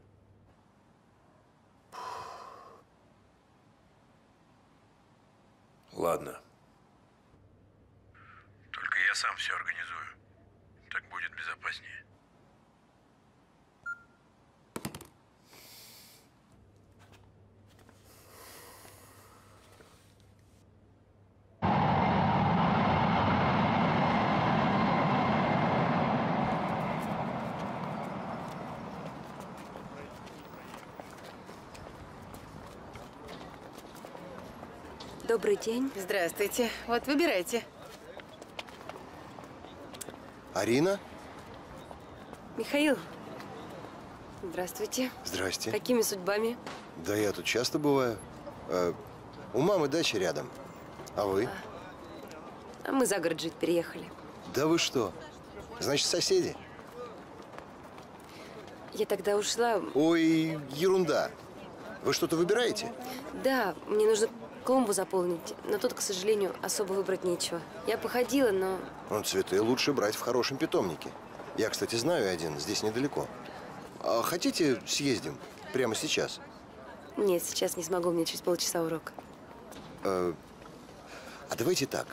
Ладно. Я сам все организую. Так будет безопаснее. Добрый день. Здравствуйте. Вот, выбирайте. Арина? Михаил. Здравствуйте. Здрасте. Какими судьбами? Да я тут часто бываю. У мамы дача рядом. А вы? А мы за город жить переехали. Да вы что? Значит, соседи? Я тогда ушла… Ой, ерунда. Вы что-то выбираете? Да, мне нужно клумбу заполнить, но тут, к сожалению, особо выбрать нечего. Я походила, но… Ну, цветы лучше брать в хорошем питомнике. Я, кстати, знаю один, здесь недалеко. А хотите, съездим? Прямо сейчас? Нет, сейчас не смогу, мне через полчаса урок. А давайте так.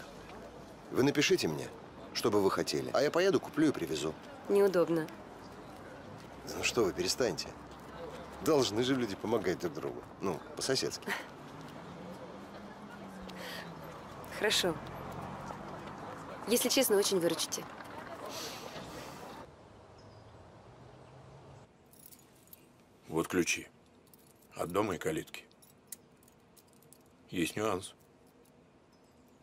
Вы напишите мне, что бы вы хотели, а я поеду, куплю и привезу. Неудобно. Ну что вы, перестаньте. Должны же люди помогать друг другу. Ну, по-соседски. Хорошо. Если честно, очень выручите. Вот ключи. От дома и калитки. Есть нюанс.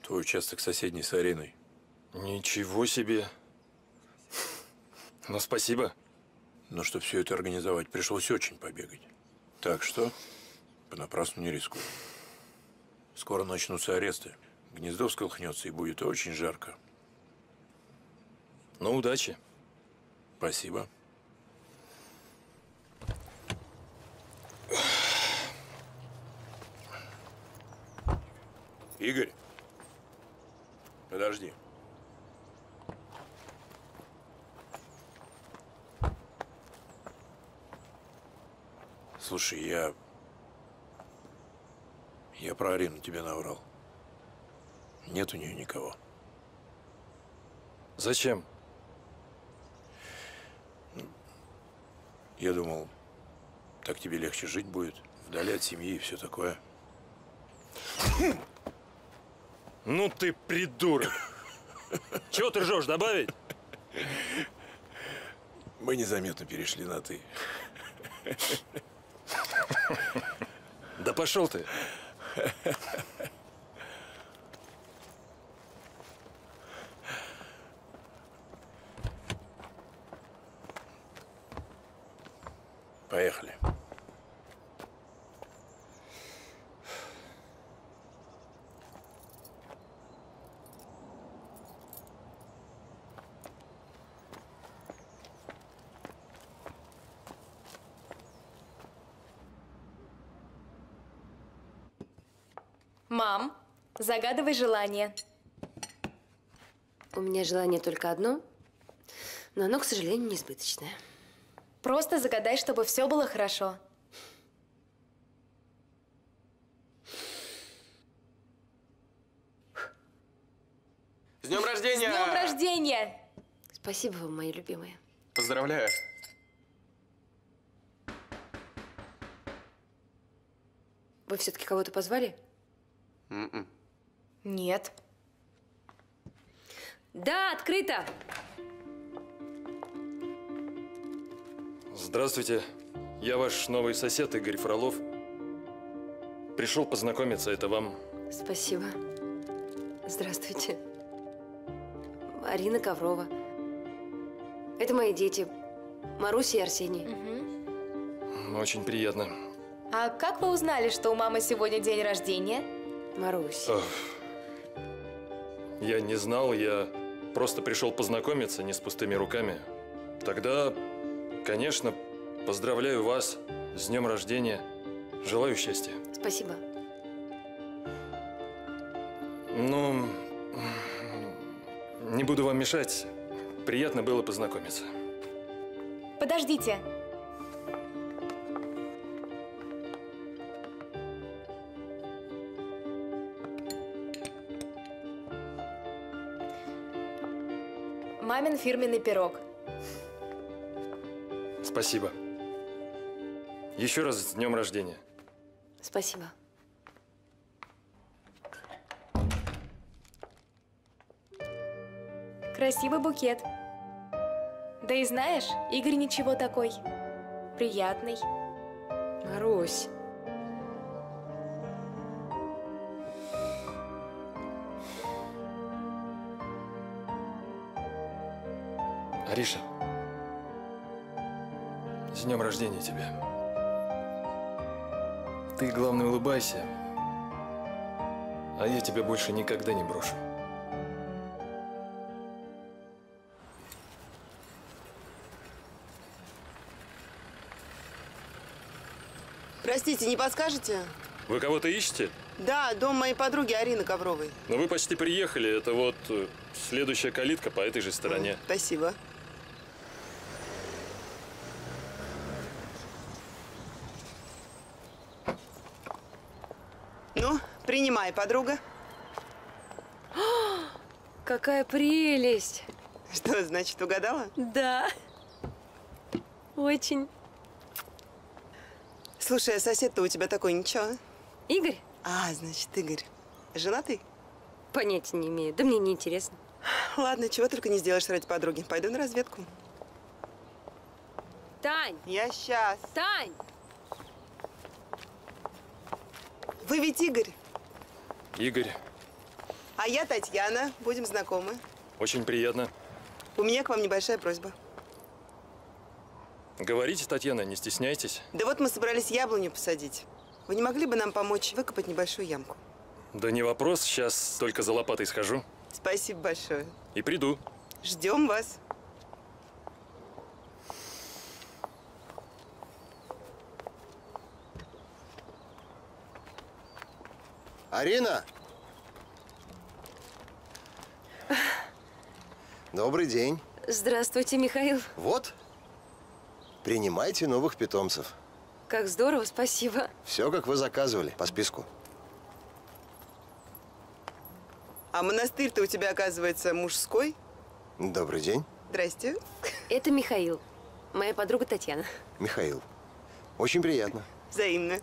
Твой участок соседний с Ариной. Ничего себе. Ну, спасибо. Но чтобы все это организовать, пришлось очень побегать. Так что понапрасну не рискуй. Скоро начнутся аресты. Гнездо всколыхнется и будет очень жарко. Ну, удачи. Спасибо. Игорь, подожди. Слушай, я про Арину тебе наврал. Нет у нее никого. Зачем? Я думал, так тебе легче жить будет, вдали от семьи и все такое. Ну ты придурок! Чего ты ржешь, добавить? Мы незаметно перешли на «ты». Да пошел ты! Поехали. Мам, загадывай желание. У меня желание только одно, но оно, к сожалению, несбыточное. Просто загадай, чтобы все было хорошо. С днем рождения! С днем рождения! Спасибо вам, мои любимые. Поздравляю. Вы все-таки кого-то позвали? Нет. Да, открыто! Здравствуйте. Я ваш новый сосед, Игорь Фролов. Пришел познакомиться, это вам. Спасибо. Здравствуйте. Арина Коврова. Это мои дети, Маруся и Арсений. Угу. Очень приятно. А как вы узнали, что у мамы сегодня день рождения? Марусь. Ох. Я не знал, я просто пришел познакомиться, не с пустыми руками. Тогда, конечно, поздравляю вас с днем рождения. Желаю счастья. Спасибо. Ну, не буду вам мешать. Приятно было познакомиться. Подождите. Мамин фирменный пирог. Спасибо. Еще раз с днем рождения. Спасибо. Красивый букет. Да и знаешь, Игорь ничего такой. Приятный. Марусь. Ариша, с днем рождения тебя. Ты, главное, улыбайся, а я тебя больше никогда не брошу. Простите, не подскажете? Вы кого-то ищете? Да, дом моей подруги Арины Ковровой. Но вы почти приехали. Это вот следующая калитка по этой же стороне. Спасибо. Ну, принимай, подруга. Какая прелесть! Что, значит, угадала? Да. Очень. Слушай, а сосед-то у тебя такой, ничего? Игорь? А, значит, Игорь. Женатый? Понятия не имею. Да мне не интересно. Ладно, чего только не сделаешь ради подруги. Пойду на разведку. Тань! Я сейчас. Тань! Вы ведь Игорь? Игорь. А я Татьяна. Будем знакомы. Очень приятно. У меня к вам небольшая просьба. Говорите, Татьяна, не стесняйтесь. Да вот мы собрались яблоню посадить. Вы не могли бы нам помочь выкопать небольшую ямку? Да не вопрос, сейчас только за лопатой схожу. Спасибо большое. И приду. Ждем вас. Арина! Добрый день. Здравствуйте, Михаил. Вот. Принимайте новых питомцев. Как здорово, спасибо. Все, как вы заказывали, по списку. А монастырь-то у тебя, оказывается, мужской? Добрый день. Здрасте. Это Михаил. Моя подруга Татьяна. Михаил. Очень приятно. Взаимно.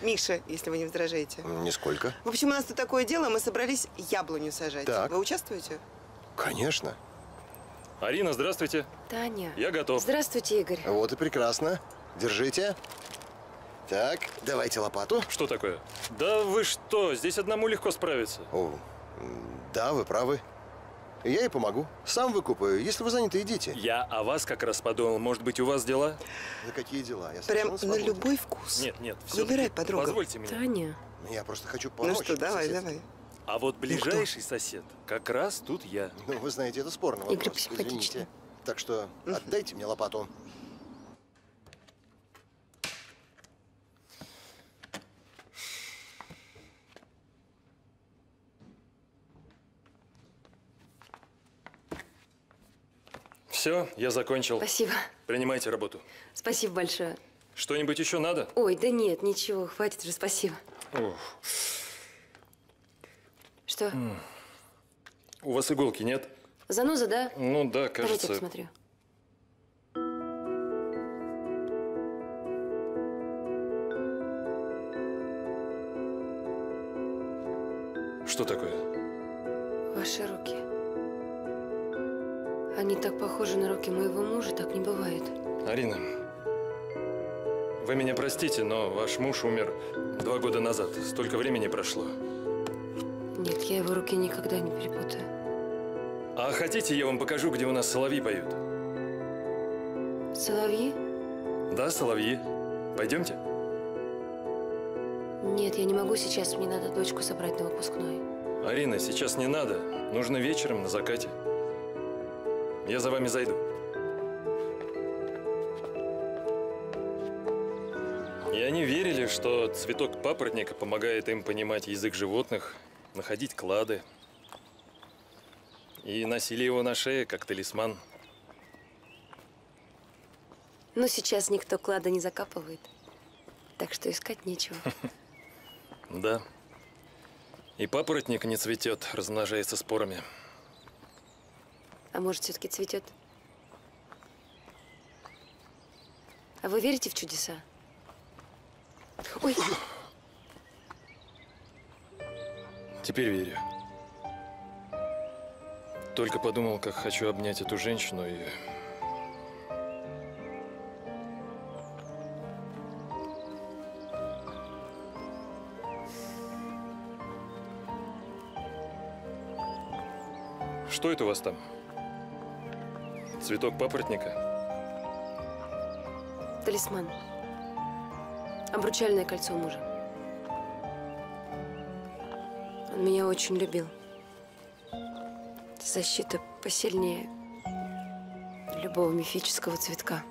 Миша, если вы не возражаете. Нисколько. В общем, у нас тут такое дело, мы собрались яблоню сажать. Так. Вы участвуете? Конечно. Арина, здравствуйте. Таня. Я готов. Здравствуйте, Игорь. Вот и прекрасно. Держите. Так, давайте лопату. Что такое? Да вы что, здесь одному легко справиться. О, да, вы правы. Я и помогу. Сам выкупаю. Если вы заняты, идите. Я о вас как раз подумал. Может быть, у вас дела? Да какие дела? Я прям на любой вкус. Нет, нет. Выбирай, подруга. Позвольте мне. Таня. Я просто хочу помочь. Ну что, давай, давай. А вот ближайший сосед как раз тут я. Ну, вы знаете, это спорно. Игорь психопатичный. Так что отдайте мне лопату. Все, я закончил. Спасибо. Принимайте работу. Спасибо большое. Что-нибудь еще надо? Ой, да нет, ничего, хватит уже, спасибо. Ух. Что? У вас иголки нет? Заноза, да? Ну да, кажется. Давайте посмотрю. Что такое? Ваши руки. Они так похожи на руки моего мужа, так не бывает. Арина, вы меня простите, но ваш муж умер 2 года назад. Столько времени прошло. Нет, я его руки никогда не перепутаю. А хотите, я вам покажу, где у нас соловьи поют? Соловьи? Да, соловьи. Пойдемте. Нет, я не могу сейчас. Мне надо дочку собрать на выпускной. Арина, сейчас не надо. Нужно вечером на закате. Я за вами зайду. И они верили, что цветок папоротника помогает им понимать язык животных, находить клады. И носили его на шее, как талисман. Но сейчас никто клада не закапывает. Так что искать нечего. Да. И папоротник не цветет, размножается спорами. А может, все-таки цветет? А вы верите в чудеса? Ой! Теперь верю. Только подумал, как хочу обнять эту женщину и… Что это у вас там? Цветок папоротника? Талисман. Обручальное кольцо мужа. Он меня очень любил. Защита посильнее любого мифического цветка.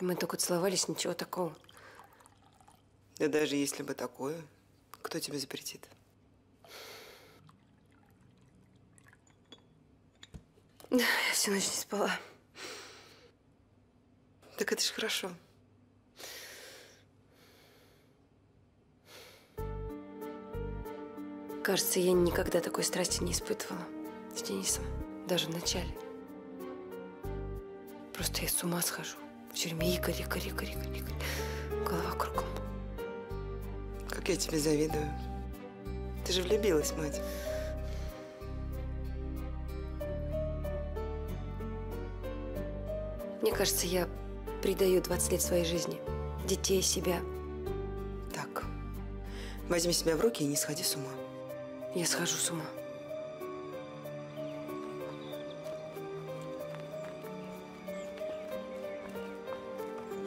Мы только целовались, ничего такого. Да даже если бы такое, кто тебе запретит? Да, я всю ночь не спала. Так это ж хорошо. Кажется, я никогда такой страсти не испытывала с Денисом, даже в начале. Просто я с ума схожу. В тюрьме Игорь. Голова кругом. Как я тебе завидую. Ты же влюбилась, мать. Мне кажется, я предаю 20 лет своей жизни. Детей, себя. Так. Возьми себя в руки и не сходи с ума. Я схожу с ума.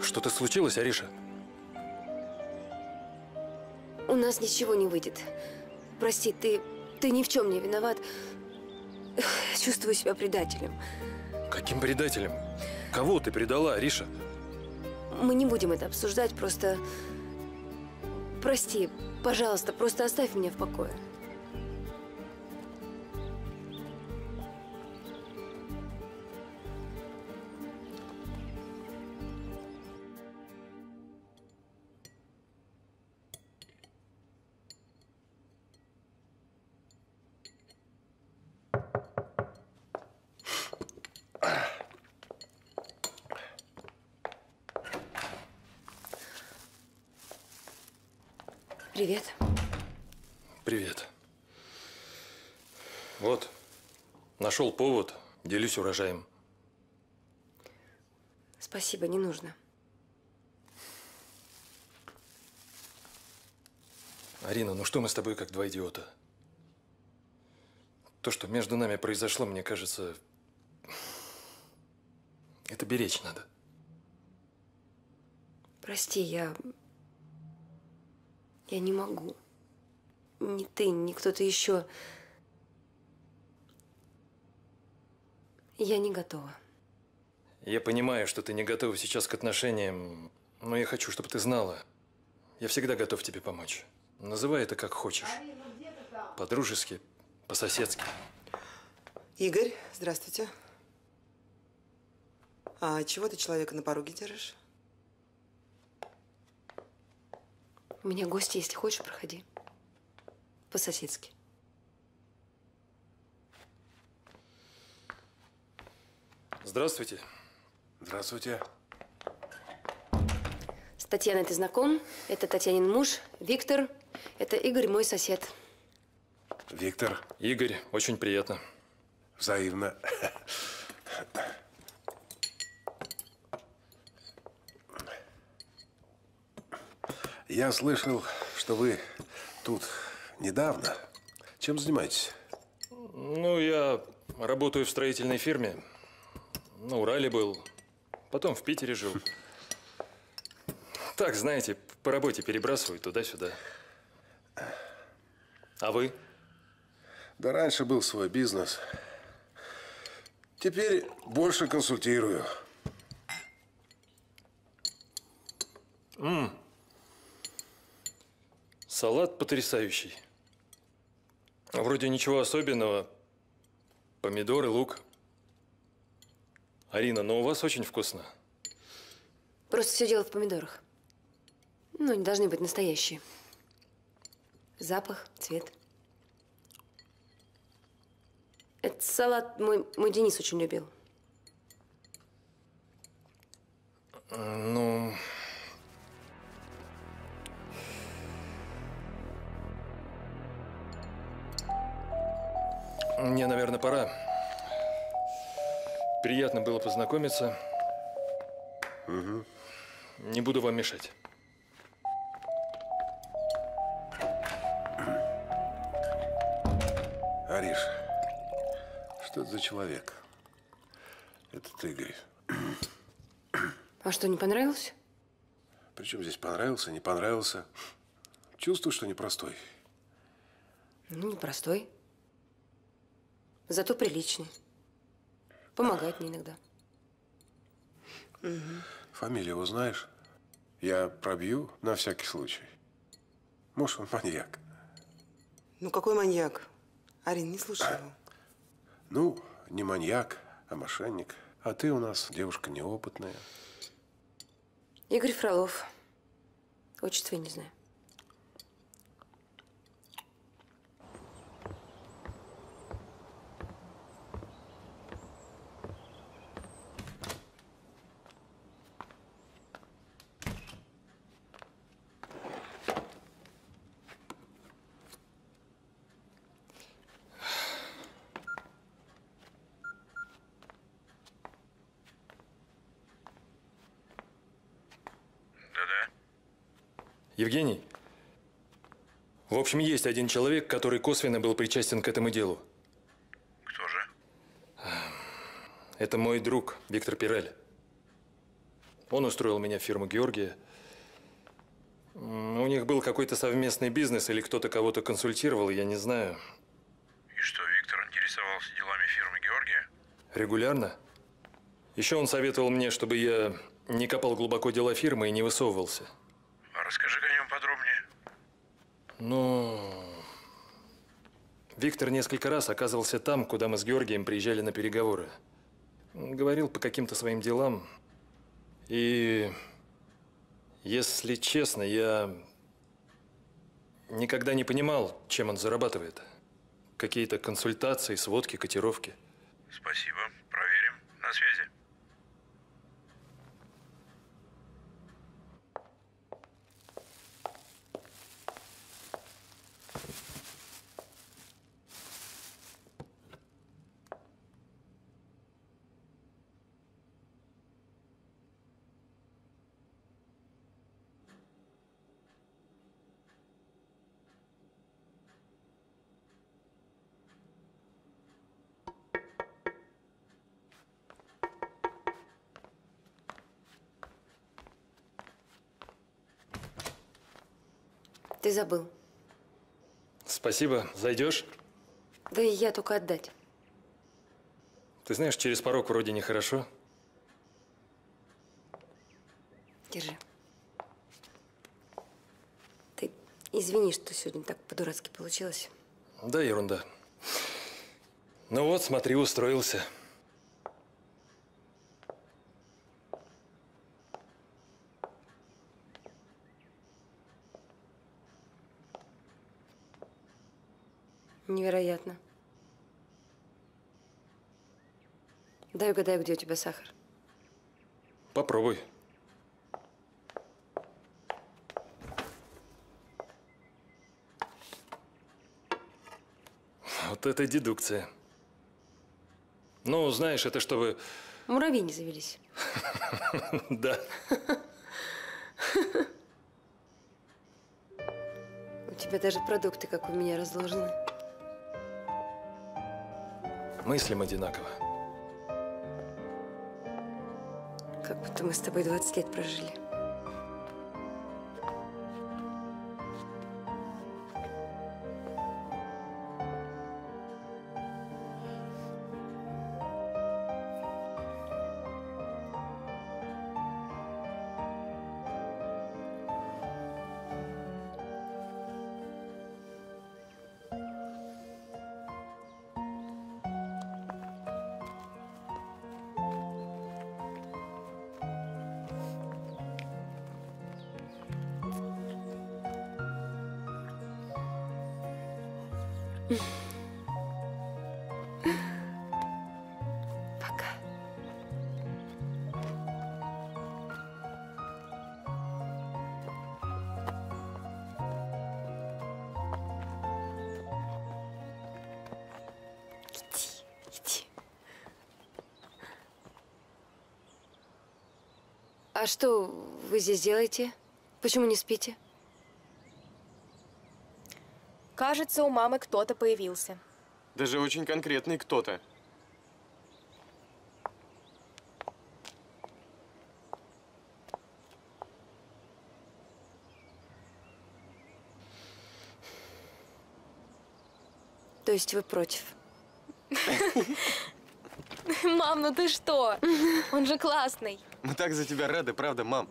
Что-то случилось, Ариша? У нас ничего не выйдет. Прости, ты ни в чем не виноват. Чувствую себя предателем. Каким предателем? Кого ты предала, Ариша? Мы не будем это обсуждать, просто… Прости, пожалуйста, просто оставь меня в покое. Привет. Привет. Вот, нашел повод, делюсь урожаем. Спасибо, не нужно. Арина, ну что мы с тобой как два идиота? То, что между нами произошло, мне кажется, это беречь надо. Прости, я не могу. Ни ты, ни кто-то еще. Я не готова. Я понимаю, что ты не готова сейчас к отношениям, но я хочу, чтобы ты знала. Я всегда готов тебе помочь. Называй это как хочешь. По-дружески, по-соседски. Игорь, здравствуйте. А чего ты человека на пороге держишь? У меня гости, если хочешь, проходи. По-соседски. Здравствуйте. Здравствуйте. С Татьяной ты знаком? Это Татьянин муж, Виктор. Это Игорь, мой сосед. Виктор. Игорь, очень приятно. Взаимно. Я слышал, что вы тут недавно. Чем занимаетесь? Ну, я работаю в строительной фирме. На Урале был, потом в Питере жил. Так, знаете, по работе перебрасываю туда-сюда. А вы? Да раньше был свой бизнес. Теперь больше консультирую. Салат потрясающий. Вроде ничего особенного. Помидоры, лук. Арина, но у вас очень вкусно. Просто все дело в помидорах. Ну, они должны быть настоящие. Запах, цвет. Этот салат мой Денис очень любил. Ну… Мне, наверное, пора. Приятно было познакомиться. Угу. Не буду вам мешать. Ариш, что это за человек? Этот Игорь. А что, не понравилось? Причем здесь понравился, не понравился. Чувствую, что непростой. Ну, непростой. Зато приличный. Помогает мне иногда. Фамилию его знаешь? Я пробью на всякий случай. Может, он маньяк? Ну, какой маньяк? Арин, не слушай его. Ну, не маньяк, а мошенник. А ты у нас девушка неопытная. Игорь Фролов. Отчество я не знаю. Евгений, в общем, есть один человек, который косвенно был причастен к этому делу. Кто же? Это мой друг, Виктор Пираль. Он устроил меня в фирму Георгия. У них был какой-то совместный бизнес или кто-то кого-то консультировал, я не знаю. И что, Виктор интересовался делами фирмы Георгия? Регулярно. Еще он советовал мне, чтобы я не копал глубоко дела фирмы и не высовывался. Расскажи о нем подробнее. Ну, Виктор несколько раз оказывался там, куда мы с Георгием приезжали на переговоры. Говорил по каким-то своим делам. И, если честно, я никогда не понимал, чем он зарабатывает. Какие-то консультации, сводки, котировки. Спасибо. Проверим. На связи. Ты забыл. Спасибо. Зайдешь? Да и я только отдать. Ты знаешь, через порог вроде нехорошо. Держи. Ты извини, что сегодня так по-дурацки получилось. Да, ерунда. Ну вот, смотри, устроился. Невероятно. Дай угадаю, где у тебя сахар. Попробуй. Вот это дедукция. Ну, знаешь, это чтобы… Муравьи не завелись. Да. У тебя даже продукты, как у меня, разложены. Мыслим одинаково. Как будто мы с тобой 20 лет прожили. А что вы здесь делаете? Почему не спите? Кажется, у мамы кто-то появился. Даже очень конкретный кто-то. То есть вы против? Мам, ну ты что? Он же классный. Мы так за тебя рады, правда, мам?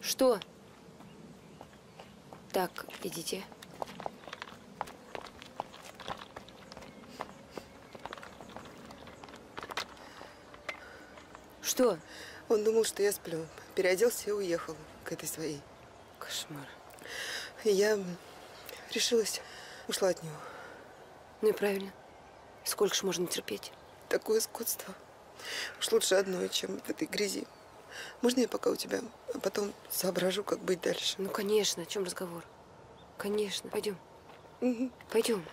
Что? Так, идите. Что? Он думал, что я сплю. Переоделся и уехал к этой своей. Кошмар. Я решилась. Ушла от него. Ну и правильно. Сколько ж можно терпеть? Такое скотство. Уж лучше одно, чем в этой грязи. Можно я пока у тебя, а потом соображу, как быть дальше? Ну, конечно. О чем разговор? Конечно. Пойдем. Угу. Пойдем.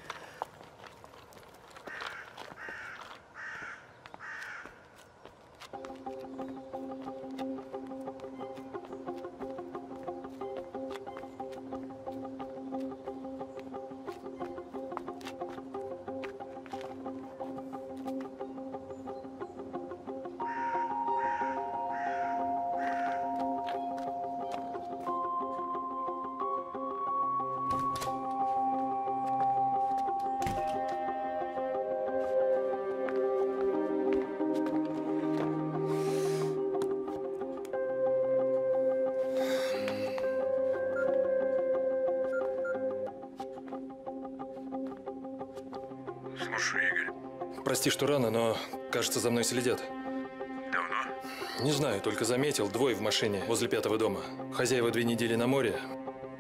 Прости, что рано, но, кажется, за мной следят. Давно? Не знаю, только заметил, двое в машине возле 5-го дома. Хозяева 2 недели на море,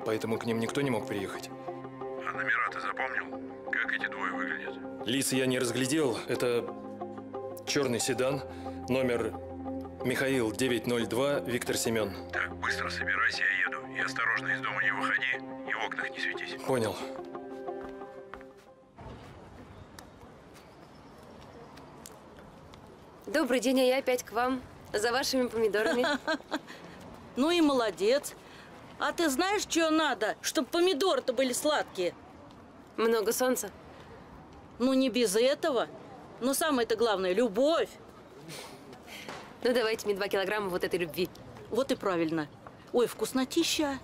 поэтому к ним никто не мог приехать. А номера ты запомнил? Как эти двое выглядят? Лиц я не разглядел. Это черный седан, номер Михаил 902, Виктор Семен. Так, быстро собирайся, я еду. И осторожно, из дома не выходи и в окнах не светись. Понял. Добрый день, а я опять к вам за вашими помидорами. Ну и молодец. А ты знаешь, что надо, чтобы помидоры-то были сладкие? Много солнца. Ну не без этого. Но самое-то главное – любовь. Ну, давайте мне 2 килограмма вот этой любви. Вот и правильно. Ой, вкуснотища.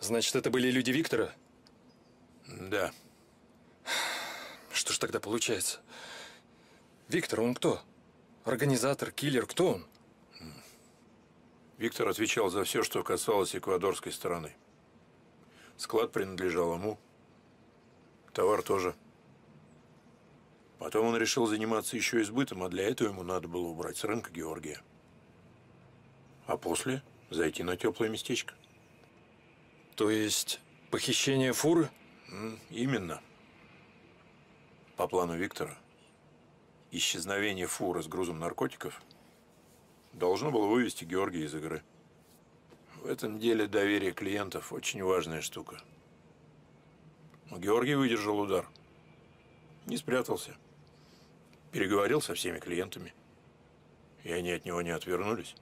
Значит, это были люди Виктора? Да. Что ж тогда получается? Виктор, он кто? Организатор, киллер, кто он? Виктор отвечал за все, что касалось эквадорской стороны. Склад принадлежал ему, товар тоже. Потом он решил заниматься еще и сбытом, а для этого ему надо было убрать с рынка Георгия. А после зайти на теплое местечко. То есть похищение фуры? Именно. По плану Виктора, исчезновение фуры с грузом наркотиков должно было вывести Георгия из игры. В этом деле доверие клиентов очень важная штука. Но Георгий выдержал удар. Не спрятался. Переговорил со всеми клиентами. И они от него не отвернулись.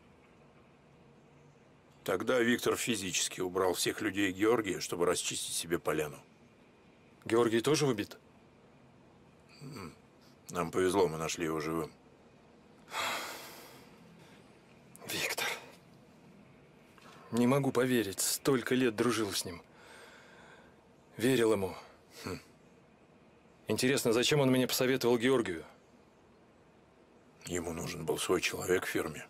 Тогда Виктор физически убрал всех людей Георгия, чтобы расчистить себе поляну. Георгий тоже убит? Нам повезло, мы нашли его живым. Виктор. Не могу поверить, столько лет дружил с ним. Верил ему. Интересно, зачем он мне посоветовал Георгию? Ему нужен был свой человек в фирме.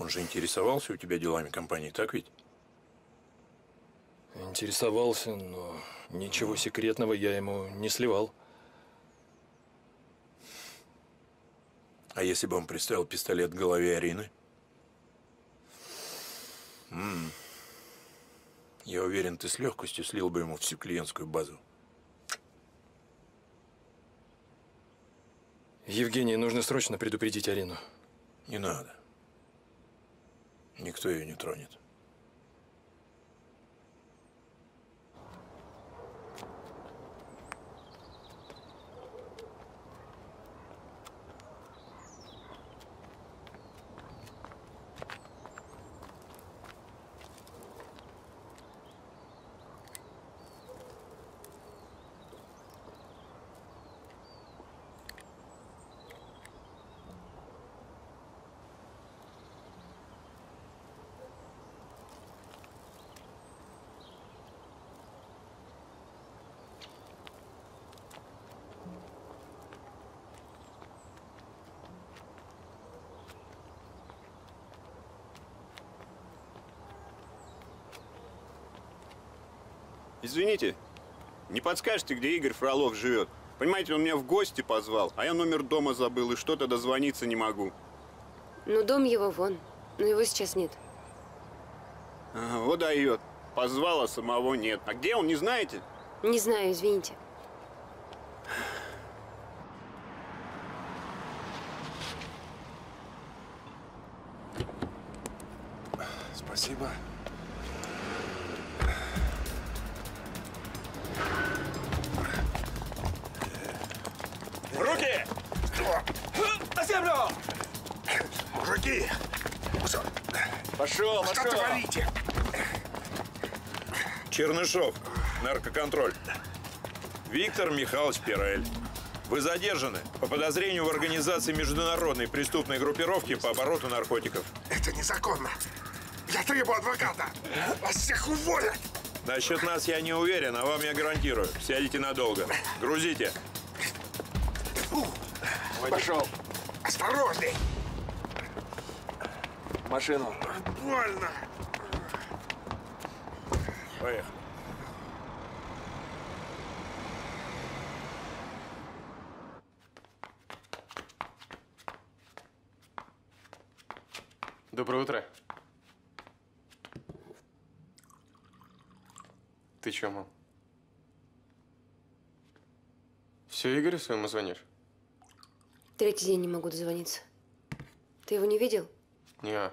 Он же интересовался у тебя делами компании, так ведь? Интересовался, но ничего секретного я ему не сливал. А если бы он приставил пистолет к голове Арины? Я уверен, ты с легкостью слил бы ему всю клиентскую базу. Евгений, нужно срочно предупредить Арину. Не надо. Никто ее не тронет. Извините, не подскажете, где Игорь Фролов живет? Понимаете, он меня в гости позвал, а я номер дома забыл и что-то дозвониться не могу. Ну, дом его вон, но его сейчас нет. А, вот дает. Позвал, а самого нет. А где он, не знаете? Не знаю, извините. Спасибо. Пошел, пошел! Что творите? Чернышов, наркоконтроль. Виктор Михайлович Пираль. Вы задержаны по подозрению в организации международной преступной группировки по обороту наркотиков. Это незаконно. Я требую адвоката! Вас всех уволят! Насчет нас я не уверен, а вам я гарантирую. Сядете надолго. Грузите. Пошел. Осторожней! Машину. Больно. Поехали. Доброе утро. Ты чё, мам? Все Игорю своему звонишь? Третий день не могу дозвониться. Ты его не видел? Не.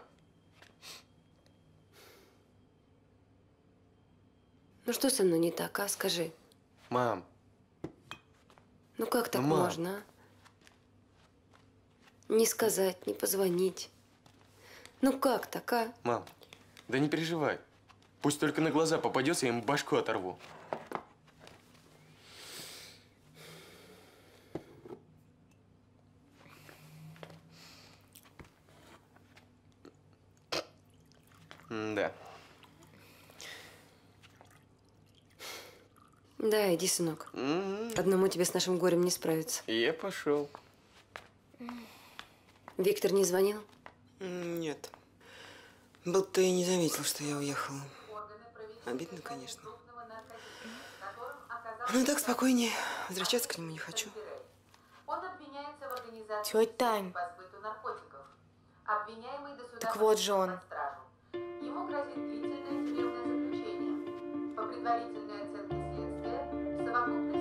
Ну что со мной не так, а? Скажи. Мам. Ну как так можно, а? Не сказать, не позвонить. Ну как так, а? Мам, да не переживай. Пусть только на глаза попадется, я ему башку оторву. Да. Да, иди, сынок. Одному тебе с нашим горем не справиться. Я пошел. Виктор не звонил? Нет. Будто и не заметил, что я уехала. Обидно, конечно. Ну так спокойнее. Возвращаться к нему не хочу. Тетя Тань. Так вот же он. Ему грозит длительное тюремное заключение. По предварительной оценке следствия, в совокупности…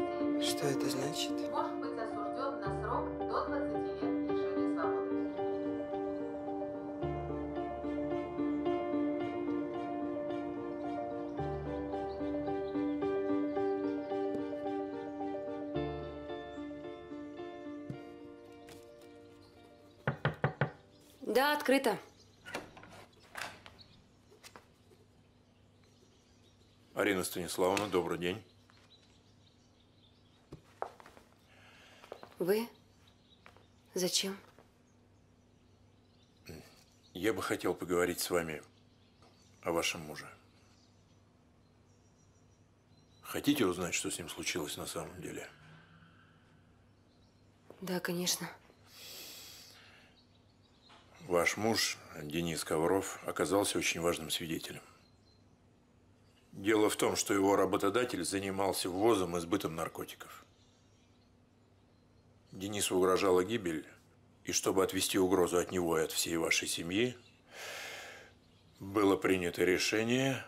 Что это значит? Может быть осужден на срок до 20 лет лишения свободы. Да, открыто. Арина Станиславовна, добрый день. Вы? Зачем? Я бы хотел поговорить с вами о вашем муже. Хотите узнать, что с ним случилось на самом деле? Да, конечно. Ваш муж, Денис Ковров, оказался очень важным свидетелем. Дело в том, что его работодатель занимался ввозом и сбытом наркотиков. Денису угрожала гибель, и чтобы отвести угрозу от него и от всей вашей семьи, было принято решение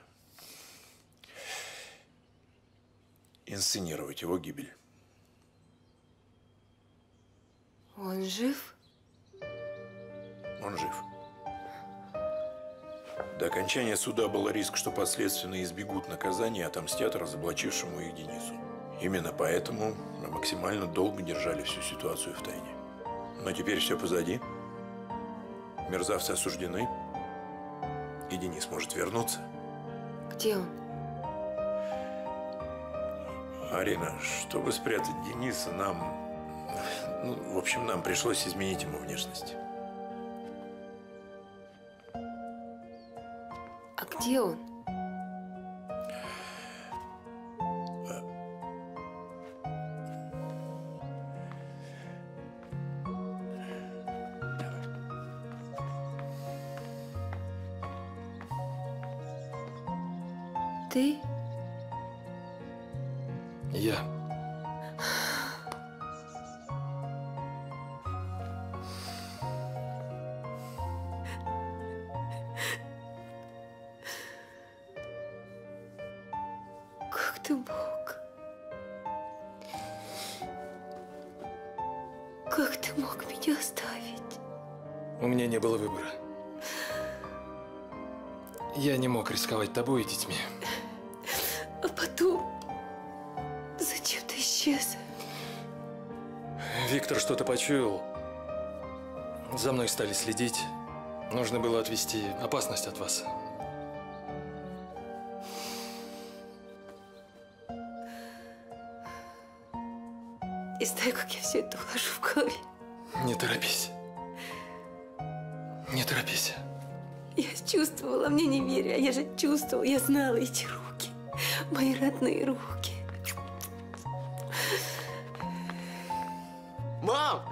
инсценировать его гибель. Он жив? Он жив. До окончания суда был риск, что подследственные избегут наказания и отомстят разоблачившему их Денису. Именно поэтому мы максимально долго держали всю ситуацию в тайне. Но теперь все позади. Мерзавцы осуждены. И Денис может вернуться. Где он? Арина, чтобы спрятать Дениса, нам пришлось изменить ему внешность. Где он? Ты? Я. Рисковать тобой и детьми. А потом, зачем ты исчез? Виктор что-то почуял. За мной стали следить. Нужно было отвести опасность от вас. И знаю, как я все это уложу в голове. Не торопись. Не торопись. Я чувствовала, мне не верили, я же чувствовала, я знала эти руки, мои родные руки. Мам,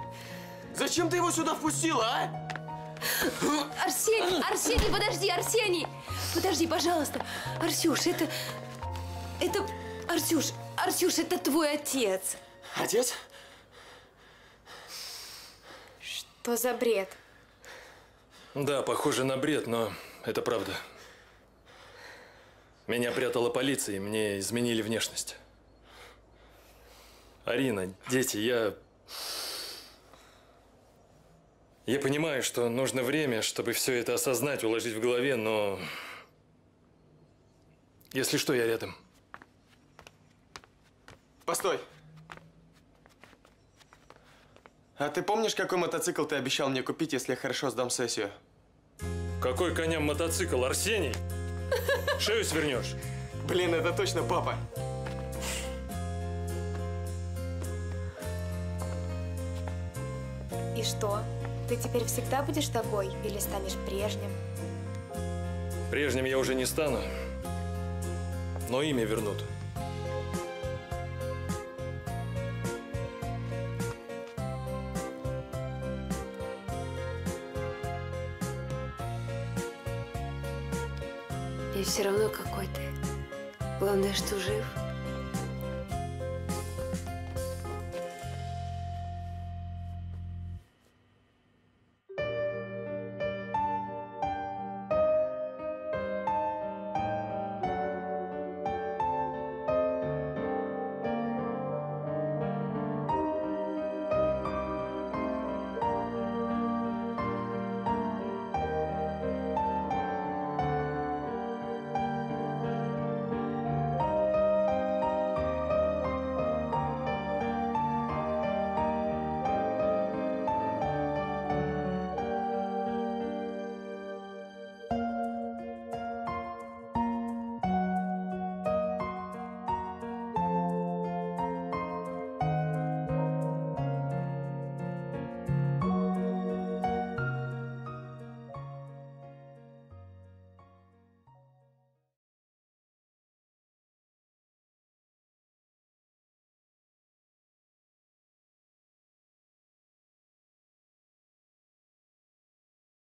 зачем ты его сюда впустила, а? Арсений, Арсений, подожди, Арсений! Подожди, пожалуйста. Арсюш, Арсюш, это твой отец. Отец? Что за бред? Да, похоже на бред, но это правда. Меня прятала полиция, мне изменили внешность. Арина, дети, я понимаю, что нужно время, чтобы все это осознать, уложить в голове, но… Если что, я рядом. Постой! А ты помнишь, какой мотоцикл ты обещал мне купить, если я хорошо сдам сессию? Какой коням мотоцикл, Арсений? Шею свернешь. Блин, это точно папа. И что? Ты теперь всегда будешь такой или станешь прежним? Прежним я уже не стану, но имя вернут. И все равно какой ты. Главное, что жив.